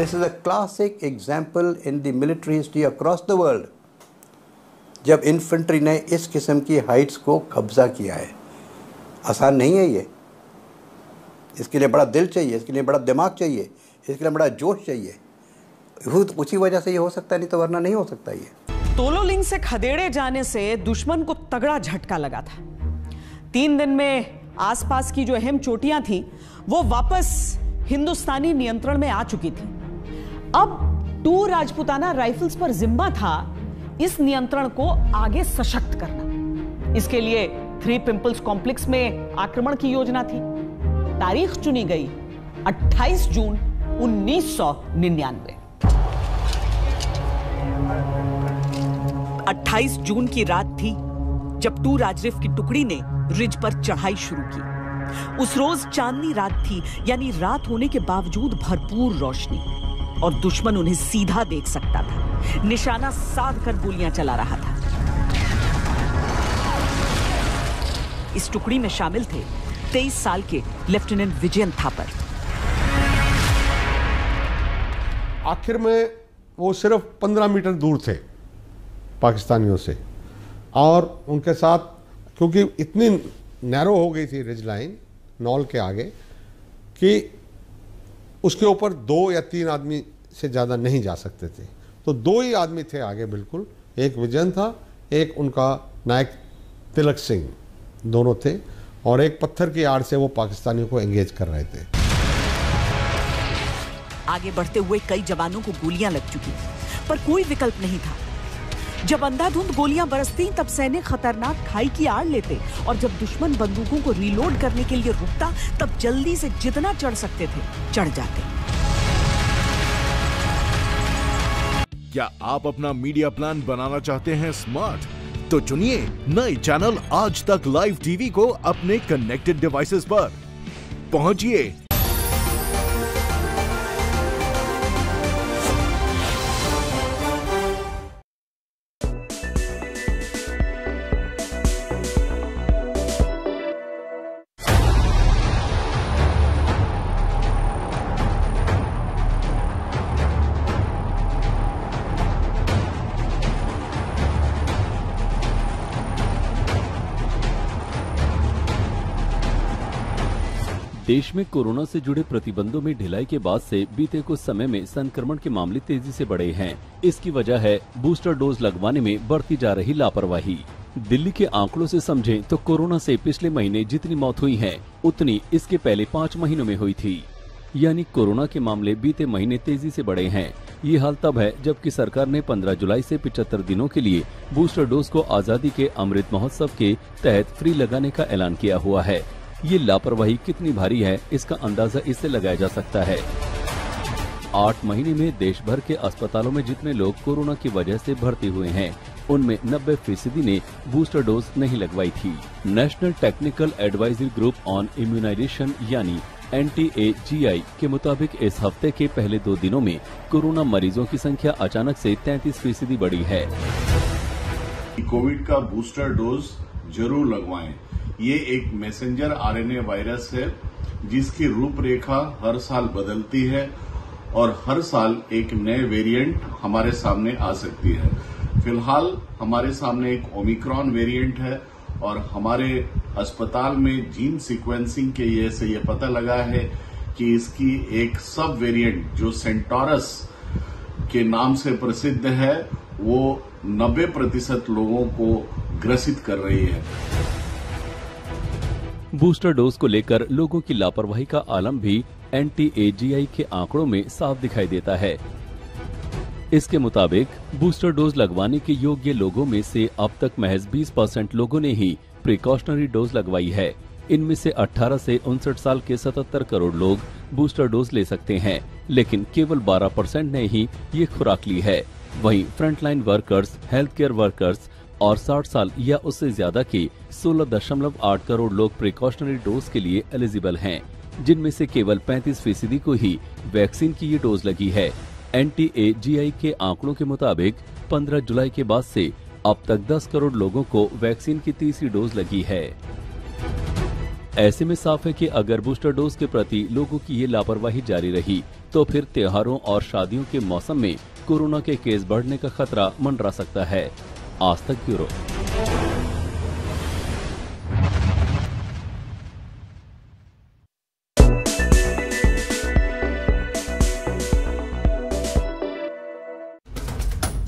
This is a classic example in the military history across the world. जब इन्फेंट्री ने इस किस्म की हाइट्स को कब्जा किया है, आसान नहीं है ये। इसके लिए बड़ा दिल चाहिए, इसके लिए बड़ा दिमाग चाहिए, इसके लिए बड़ा जोश चाहिए। उसी वजह से ये हो सकता है, नहीं तो वरना नहीं हो सकता ये। तोलोलिंग से खदेड़े जाने से दुश्मन को तगड़ा झटका लगा था। तीन दिन में आसपास की जो अहम चोटियां थी वो वापस हिंदुस्तानी नियंत्रण में आ चुकी थी। अब टू राजपुताना राइफल्स पर जिम्मा था इस नियंत्रण को आगे सशक्त करना। इसके लिए थ्री पिंपल्स कॉम्प्लेक्स में आक्रमण की योजना थी। तारीख चुनी गई अट्ठाईस जून उन्नीस सौ निन्यानवे। अट्ठाईस जून की रात थी जब टू राजरिफ की टुकड़ी ने रिज पर चढ़ाई शुरू की। उस रोज चांदनी रात थी, यानी रात होने के बावजूद भरपूर रोशनी, और दुश्मन उन्हें सीधा देख सकता था। निशाना साध कर गोलियां चला रहा था। इस टुकड़ी में शामिल थे तेईस साल के लेफ्टिनेंट विजयंत थापर। आखिर में वो सिर्फ पंद्रह मीटर दूर थे पाकिस्तानियों से, और उनके साथ क्योंकि इतनी नैरो हो गई थी रिज लाइन नॉल के आगे कि उसके ऊपर दो या तीन आदमी से ज़्यादा नहीं जा सकते थे। तो दो ही आदमी थे आगे बिल्कुल, एक विजयन था, एक उनका नायक तिलक सिंह, दोनों थे, और एक पत्थर की आड़ से वो पाकिस्तानियों को एंगेज कर रहे थे। आगे बढ़ते हुए कई जवानों को गोलियां लग चुकी पर कोई विकल्प नहीं था। जब अंधाधुंध गोलियां बरसती तब सैनिक खतरनाक खाई की आड़ लेते, और जब दुश्मन बंदूकों को रीलोड करने के लिए रुकता तब जल्दी से जितना चढ़ सकते थे चढ़ जाते। क्या आप अपना मीडिया प्लान बनाना चाहते हैं स्मार्ट? तो चुनिए नए चैनल आज तक लाइव टीवी को अपने कनेक्टेड डिवाइसेस पर। पहुंचिए देश में कोरोना से जुड़े प्रतिबंधों में ढिलाई के बाद से बीते कुछ समय में संक्रमण के मामले तेजी से बढ़े हैं। इसकी वजह है बूस्टर डोज लगवाने में बढ़ती जा रही लापरवाही। दिल्ली के आंकड़ों से समझें तो कोरोना से पिछले महीने जितनी मौत हुई है उतनी इसके पहले पाँच महीनों में हुई थी। यानी कोरोना के मामले बीते महीने तेजी से बढ़े हैं। ये हाल तब है जबकि सरकार ने पंद्रह जुलाई से पचहत्तर दिनों के लिए बूस्टर डोज को आज़ादी के अमृत महोत्सव के तहत फ्री लगाने का ऐलान किया हुआ है। ये लापरवाही कितनी भारी है इसका अंदाजा इससे लगाया जा सकता है। आठ महीने में देश भर के अस्पतालों में जितने लोग कोरोना की वजह से भर्ती हुए हैं उनमें नब्बे फीसदी ने बूस्टर डोज नहीं लगवाई थी। National technical advisory group on immunisation यानी N T A G I के मुताबिक इस हफ्ते के पहले दो दिनों में कोरोना मरीजों की संख्या अचानक से तैंतीस फीसदी बढ़ी है। कोविड का बूस्टर डोज जरूर लगवाएं। ये एक messenger R N A virus है जिसकी रूपरेखा हर साल बदलती है और हर साल एक नए वेरिएंट हमारे सामने आ सकती है। फिलहाल हमारे सामने एक ओमिक्रॉन वेरिएंट है और हमारे अस्पताल में जीन सीक्वेंसिंग के ये से ये पता लगा है कि इसकी एक सब वेरिएंट जो सेंटोरस के नाम से प्रसिद्ध है वो नब्बे प्रतिशत लोगों को ग्रसित कर रही है। बूस्टर डोज को लेकर लोगों की लापरवाही का आलम भी N T A G I के आंकड़ों में साफ दिखाई देता है। इसके मुताबिक बूस्टर डोज लगवाने के योग्य लोगों में से अब तक महज बीस परसेंट लोगों ने ही प्रिकॉशनरी डोज लगवाई है। इनमें से अठारह से उनसठ साल के सतहत्तर करोड़ लोग बूस्टर डोज ले सकते हैं, लेकिन केवल बारह परसेंट ने ही ये खुराक ली है। वहीं frontline workers, health care workers और साठ साल या उससे ज्यादा के सोलह दशमलव आठ करोड़ लोग प्रिकॉशनरी डोज के लिए एलिजिबल हैं। जिनमें से केवल पैंतीस फीसदी को ही वैक्सीन की ये डोज लगी है। एनटीएजीआई के आंकड़ों के मुताबिक पंद्रह जुलाई के बाद से अब तक दस करोड़ लोगों को वैक्सीन की तीसरी डोज लगी है। ऐसे में साफ है कि अगर बूस्टर डोज के प्रति लोगों की ये लापरवाही जारी रही तो फिर त्योहारों और शादियों के मौसम में कोरोना के केस बढ़ने का खतरा मंडरा सकता है। आज तक ब्यूरो।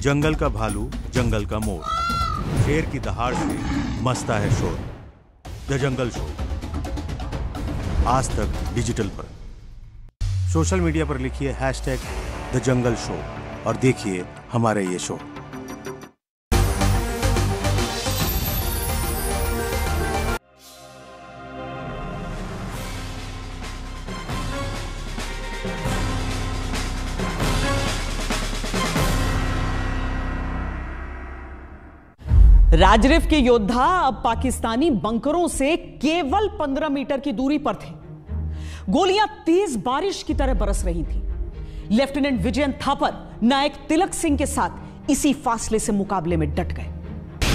जंगल का भालू, जंगल का मोर, शेर की दहाड़ से मस्ता है शोर। द जंगल शो, आज तक डिजिटल पर। सोशल मीडिया पर लिखिए hashtag the jungle show और देखिए हमारे ये शो। राजरिफ के योद्धा अब पाकिस्तानी बंकरों से केवल पंद्रह मीटर की दूरी पर थे। गोलियां तेज बारिश की तरह बरस रही थी। लेफ्टिनेंट विजयंत थापर नायक तिलक सिंह के साथ इसी फासले से मुकाबले में डट गए।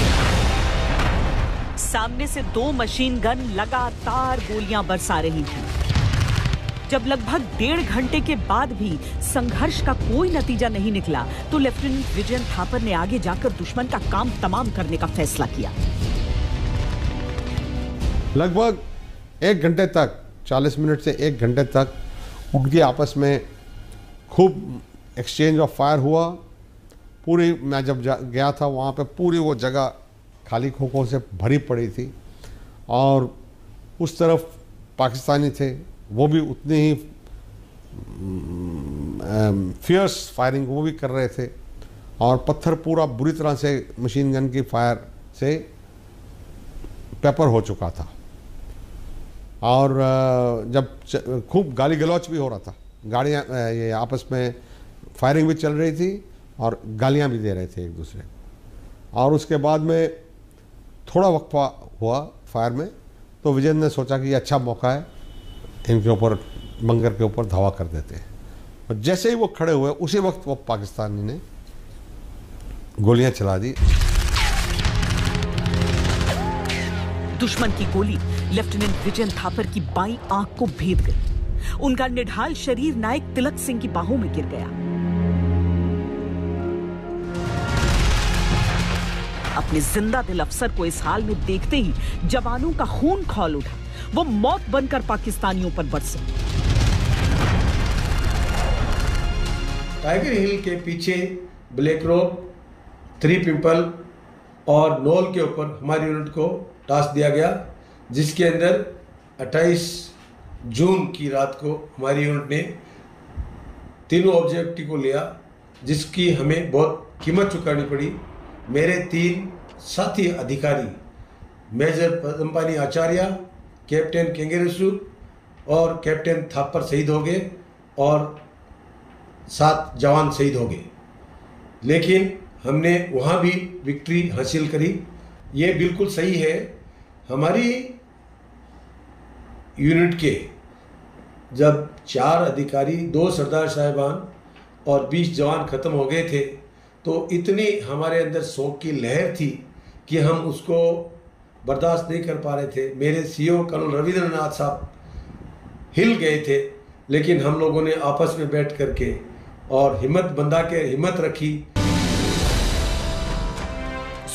सामने से दो मशीन गन लगातार गोलियां बरसा रही थी। जब लगभग डेढ़ घंटे के बाद भी संघर्ष का कोई नतीजा नहीं निकला तो लेफ्टिनेंट विजयंत थापर ने आगे जाकर दुश्मन का काम तमाम करने का फैसला किया। लगभग एक घंटे तक, चालीस मिनट से एक घंटे तक उनके आपस में खूब एक्सचेंज ऑफ फायर हुआ। पूरी, मैं जब गया था वहाँ पे पूरी वो जगह खाली खोखों से भरी पड़ी थी और उस तरफ पाकिस्तानी थे, वो भी उतनी ही फियर्स फायरिंग वो भी कर रहे थे और पत्थर पूरा बुरी तरह से मशीन गन की फायर से पेपर हो चुका था और जब खूब गाली गलौच भी हो रहा था। गाड़ियाँ ये आपस में फायरिंग भी चल रही थी और गालियाँ भी दे रहे थे एक दूसरे और उसके बाद में थोड़ा वक्फा हुआ फायर में तो विजयन ने सोचा कि ये अच्छा मौका है, इनके ऊपर बंकर के ऊपर धावा कर देते हैं। और जैसे ही वो खड़े हुए उसी वक्त वो पाकिस्तानी ने गोलियाँ चला दी। दुश्मन की गोली लेफ्टिनेंट विजयन थापर की बाईं आंख को भेद गई। उनका निढाल शरीर नायक तिलक सिंह की बाहों में गिर गया। अपने जिंदा दिल अफसर को इस हाल में देखते ही जवानों का खून खौल उठा। वो मौत बनकर पाकिस्तानियों पर बरसे। टाइगर हिल के पीछे ब्लैक रॉक, थ्री पिंपल और नोल के ऊपर हमारी यूनिट को टास्क दिया गया, जिसके अंदर अट्ठाईस जून की रात को हमारी यूनिट ने तीनों ऑब्जेक्टिव को लिया, जिसकी हमें बहुत कीमत चुकानी पड़ी। मेरे तीन साथी अधिकारी मेजर पदमपानी आचार्य, कैप्टन केंगेरेसू और कैप्टन थापर शहीद हो गए और सात जवान शहीद हो गए, लेकिन हमने वहाँ भी विक्ट्री हासिल करी। ये बिल्कुल सही है, हमारी यूनिट के जब चार अधिकारी, दो सरदार साहिबान और बीस जवान ख़त्म हो गए थे तो इतनी हमारे अंदर शोक की लहर थी कि हम उसको बर्दाश्त नहीं कर पा रहे थे। मेरे सीईओ कर्नल रविंद्रनाथ साहब हिल गए थे, लेकिन हम लोगों ने आपस में बैठ करके और हिम्मत बंधा के हिम्मत रखी।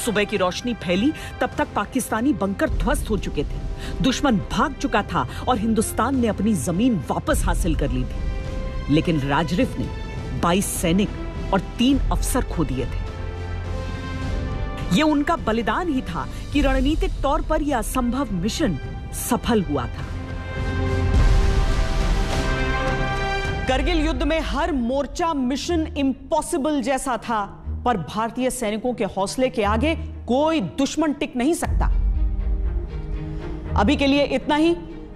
सुबह की रोशनी फैली, तब तक पाकिस्तानी बंकर ध्वस्त हो चुके थे। दुश्मन भाग चुका था और हिंदुस्तान ने अपनी जमीन वापस हासिल कर ली थी। लेकिन राजरिफ ने बाईस सैनिक और तीन अफसर खो दिए थे। ये उनका बलिदान ही था कि रणनीतिक तौर पर यह असंभव मिशन सफल हुआ था। कारगिल युद्ध में हर मोर्चा मिशन इम्पॉसिबल जैसा था, पर भारतीय सैनिकों के हौसले के आगे कोई दुश्मन टिक नहीं सकता। अभी के लिए इतना ही।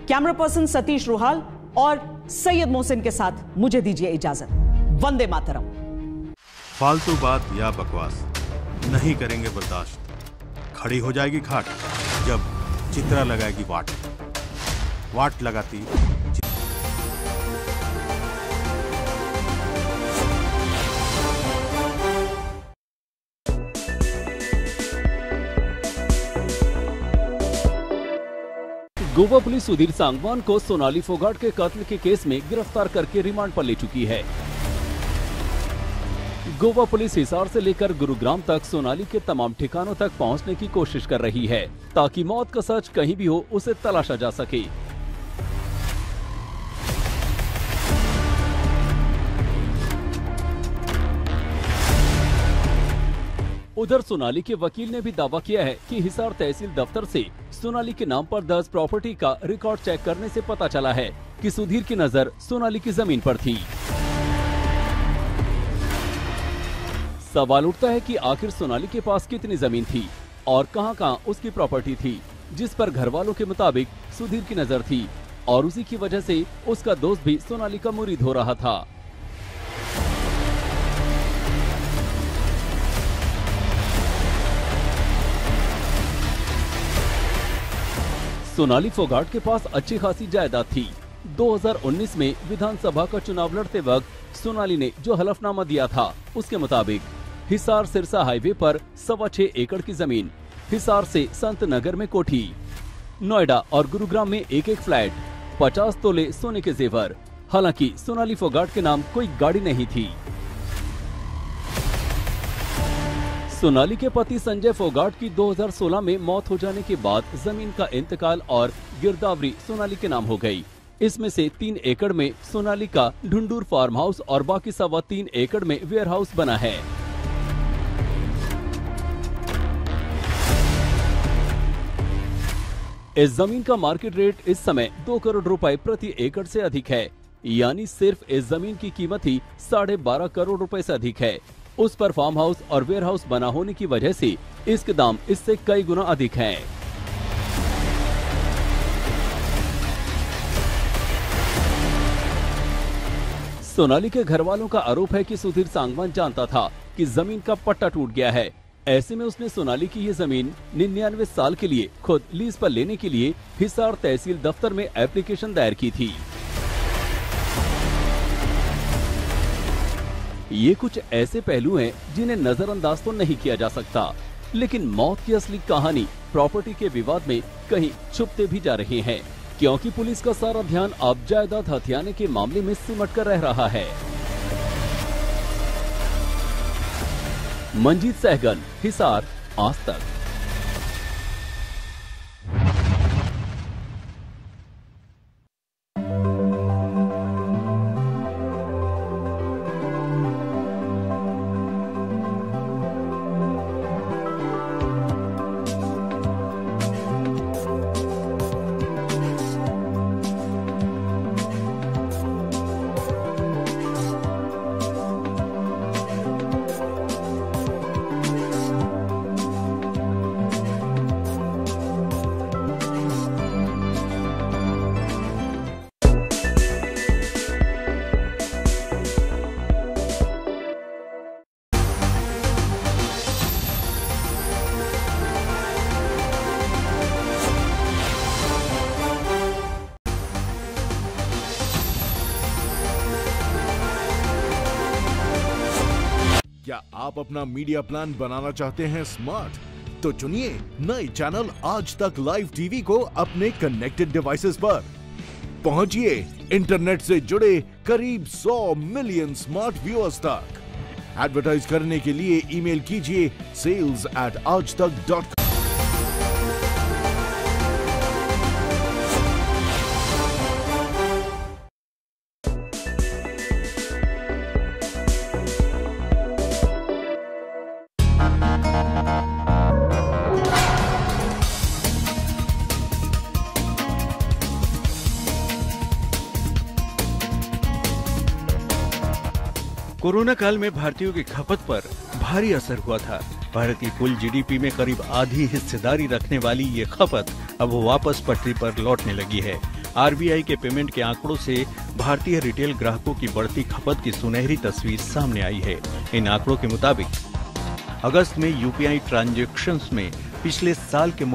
कैमरा पर्सन सतीश रोहाल और सैयद मोहसिन के साथ मुझे दीजिए इजाजत। वंदे मातरम। फालतू बात या बकवास नहीं करेंगे बर्दाश्त। खड़ी हो जाएगी खाट जब चित्रा लगाएगी वाट, वाट लगाती चित्रा। गोवा पुलिस सुधीर सांगवान को सोनाली फोगाट के कत्ल के केस में गिरफ्तार करके रिमांड पर ले चुकी है। गोवा पुलिस हिसार से लेकर गुरुग्राम तक सोनाली के तमाम ठिकानों तक पहुंचने की कोशिश कर रही है ताकि मौत का सच कहीं भी हो उसे तलाशा जा सके। उधर सोनाली के वकील ने भी दावा किया है कि हिसार तहसील दफ्तर से सोनाली के नाम पर दर्ज प्रॉपर्टी का रिकॉर्ड चेक करने से पता चला है कि सुधीर की नजर सोनाली की जमीन पर थी। सवाल उठता है कि आखिर सोनाली के पास कितनी जमीन थी और कहां कहां उसकी प्रॉपर्टी थी जिस पर घर वालों के मुताबिक सुधीर की नजर थी और उसी की वजह से उसका दोस्त भी सोनाली का मुरीद हो रहा था। सोनाली फोगाट के पास अच्छी खासी जायदाद थी। दो हज़ार उन्नीस में विधानसभा का चुनाव लड़ते वक्त सोनाली ने जो हलफनामा दिया था उसके मुताबिक हिसार सिरसा हाईवे पर सवा छह एकड़ की जमीन, हिसार से संत नगर में कोठी, नोएडा और गुरुग्राम में एक एक फ्लैट, पचास तोले सोने के जेवर। हालांकि सोनाली फोगाट के नाम कोई गाड़ी नहीं थी। सोनाली के पति संजय फोगाट की दो हज़ार सोलह में मौत हो जाने के बाद जमीन का इंतकाल और गिरदावरी सोनाली के नाम हो गई। इसमें से तीन एकड़ में सोनाली का ढुंडूर फार्म हाउस और बाकी सवा तीन एकड़ में वेयर हाउस बना है। इस जमीन का मार्केट रेट इस समय दो करोड़ रुपए प्रति एकड़ से अधिक है, यानी सिर्फ इस जमीन की कीमत ही साढ़े बारह करोड़ रुपए से अधिक है। उस पर फार्म हाउस और वेयर हाउस बना होने की वजह से इसके दाम इससे कई गुना अधिक हैं। सोनाली के घर वालों का आरोप है कि सुधीर सांगवान जानता था कि जमीन का पट्टा टूट गया है, ऐसे में उसने सोनाली की ये जमीन निन्यानवे साल के लिए खुद लीज पर लेने के लिए हिसार तहसील दफ्तर में एप्लीकेशन दायर की थी। ये कुछ ऐसे पहलू हैं जिन्हें नजरअंदाज तो नहीं किया जा सकता, लेकिन मौत की असली कहानी प्रॉपर्टी के विवाद में कहीं छुपते भी जा रहे हैं, क्योंकि पुलिस का सारा ध्यान अब जायदाद हथियाने के मामले में सिमट कर रह रहा है। मंजीत सहगन, हिसार, आज तक। आप अपना मीडिया प्लान बनाना चाहते हैं स्मार्ट, तो चुनिए नए चैनल आज तक लाइव टीवी को अपने कनेक्टेड डिवाइसेस पर। पहुंचिए इंटरनेट से जुड़े करीब सौ मिलियन स्मार्ट व्यूअर्स तक। एडवर्टाइज करने के लिए ईमेल कीजिए सेल्स एट आज तक डॉट कॉम। कोरोना काल में भारतीयों की खपत पर भारी असर हुआ था। भारत की कुल जीडीपी में करीब आधी हिस्सेदारी रखने वाली ये खपत अब वापस पटरी पर लौटने लगी है। आरबीआई के पेमेंट के आंकड़ों से भारतीय रिटेल ग्राहकों की बढ़ती खपत की सुनहरी तस्वीर सामने आई है। इन आंकड़ों के मुताबिक अगस्त में यूपीआई ट्रांजेक्शन में पिछले साल के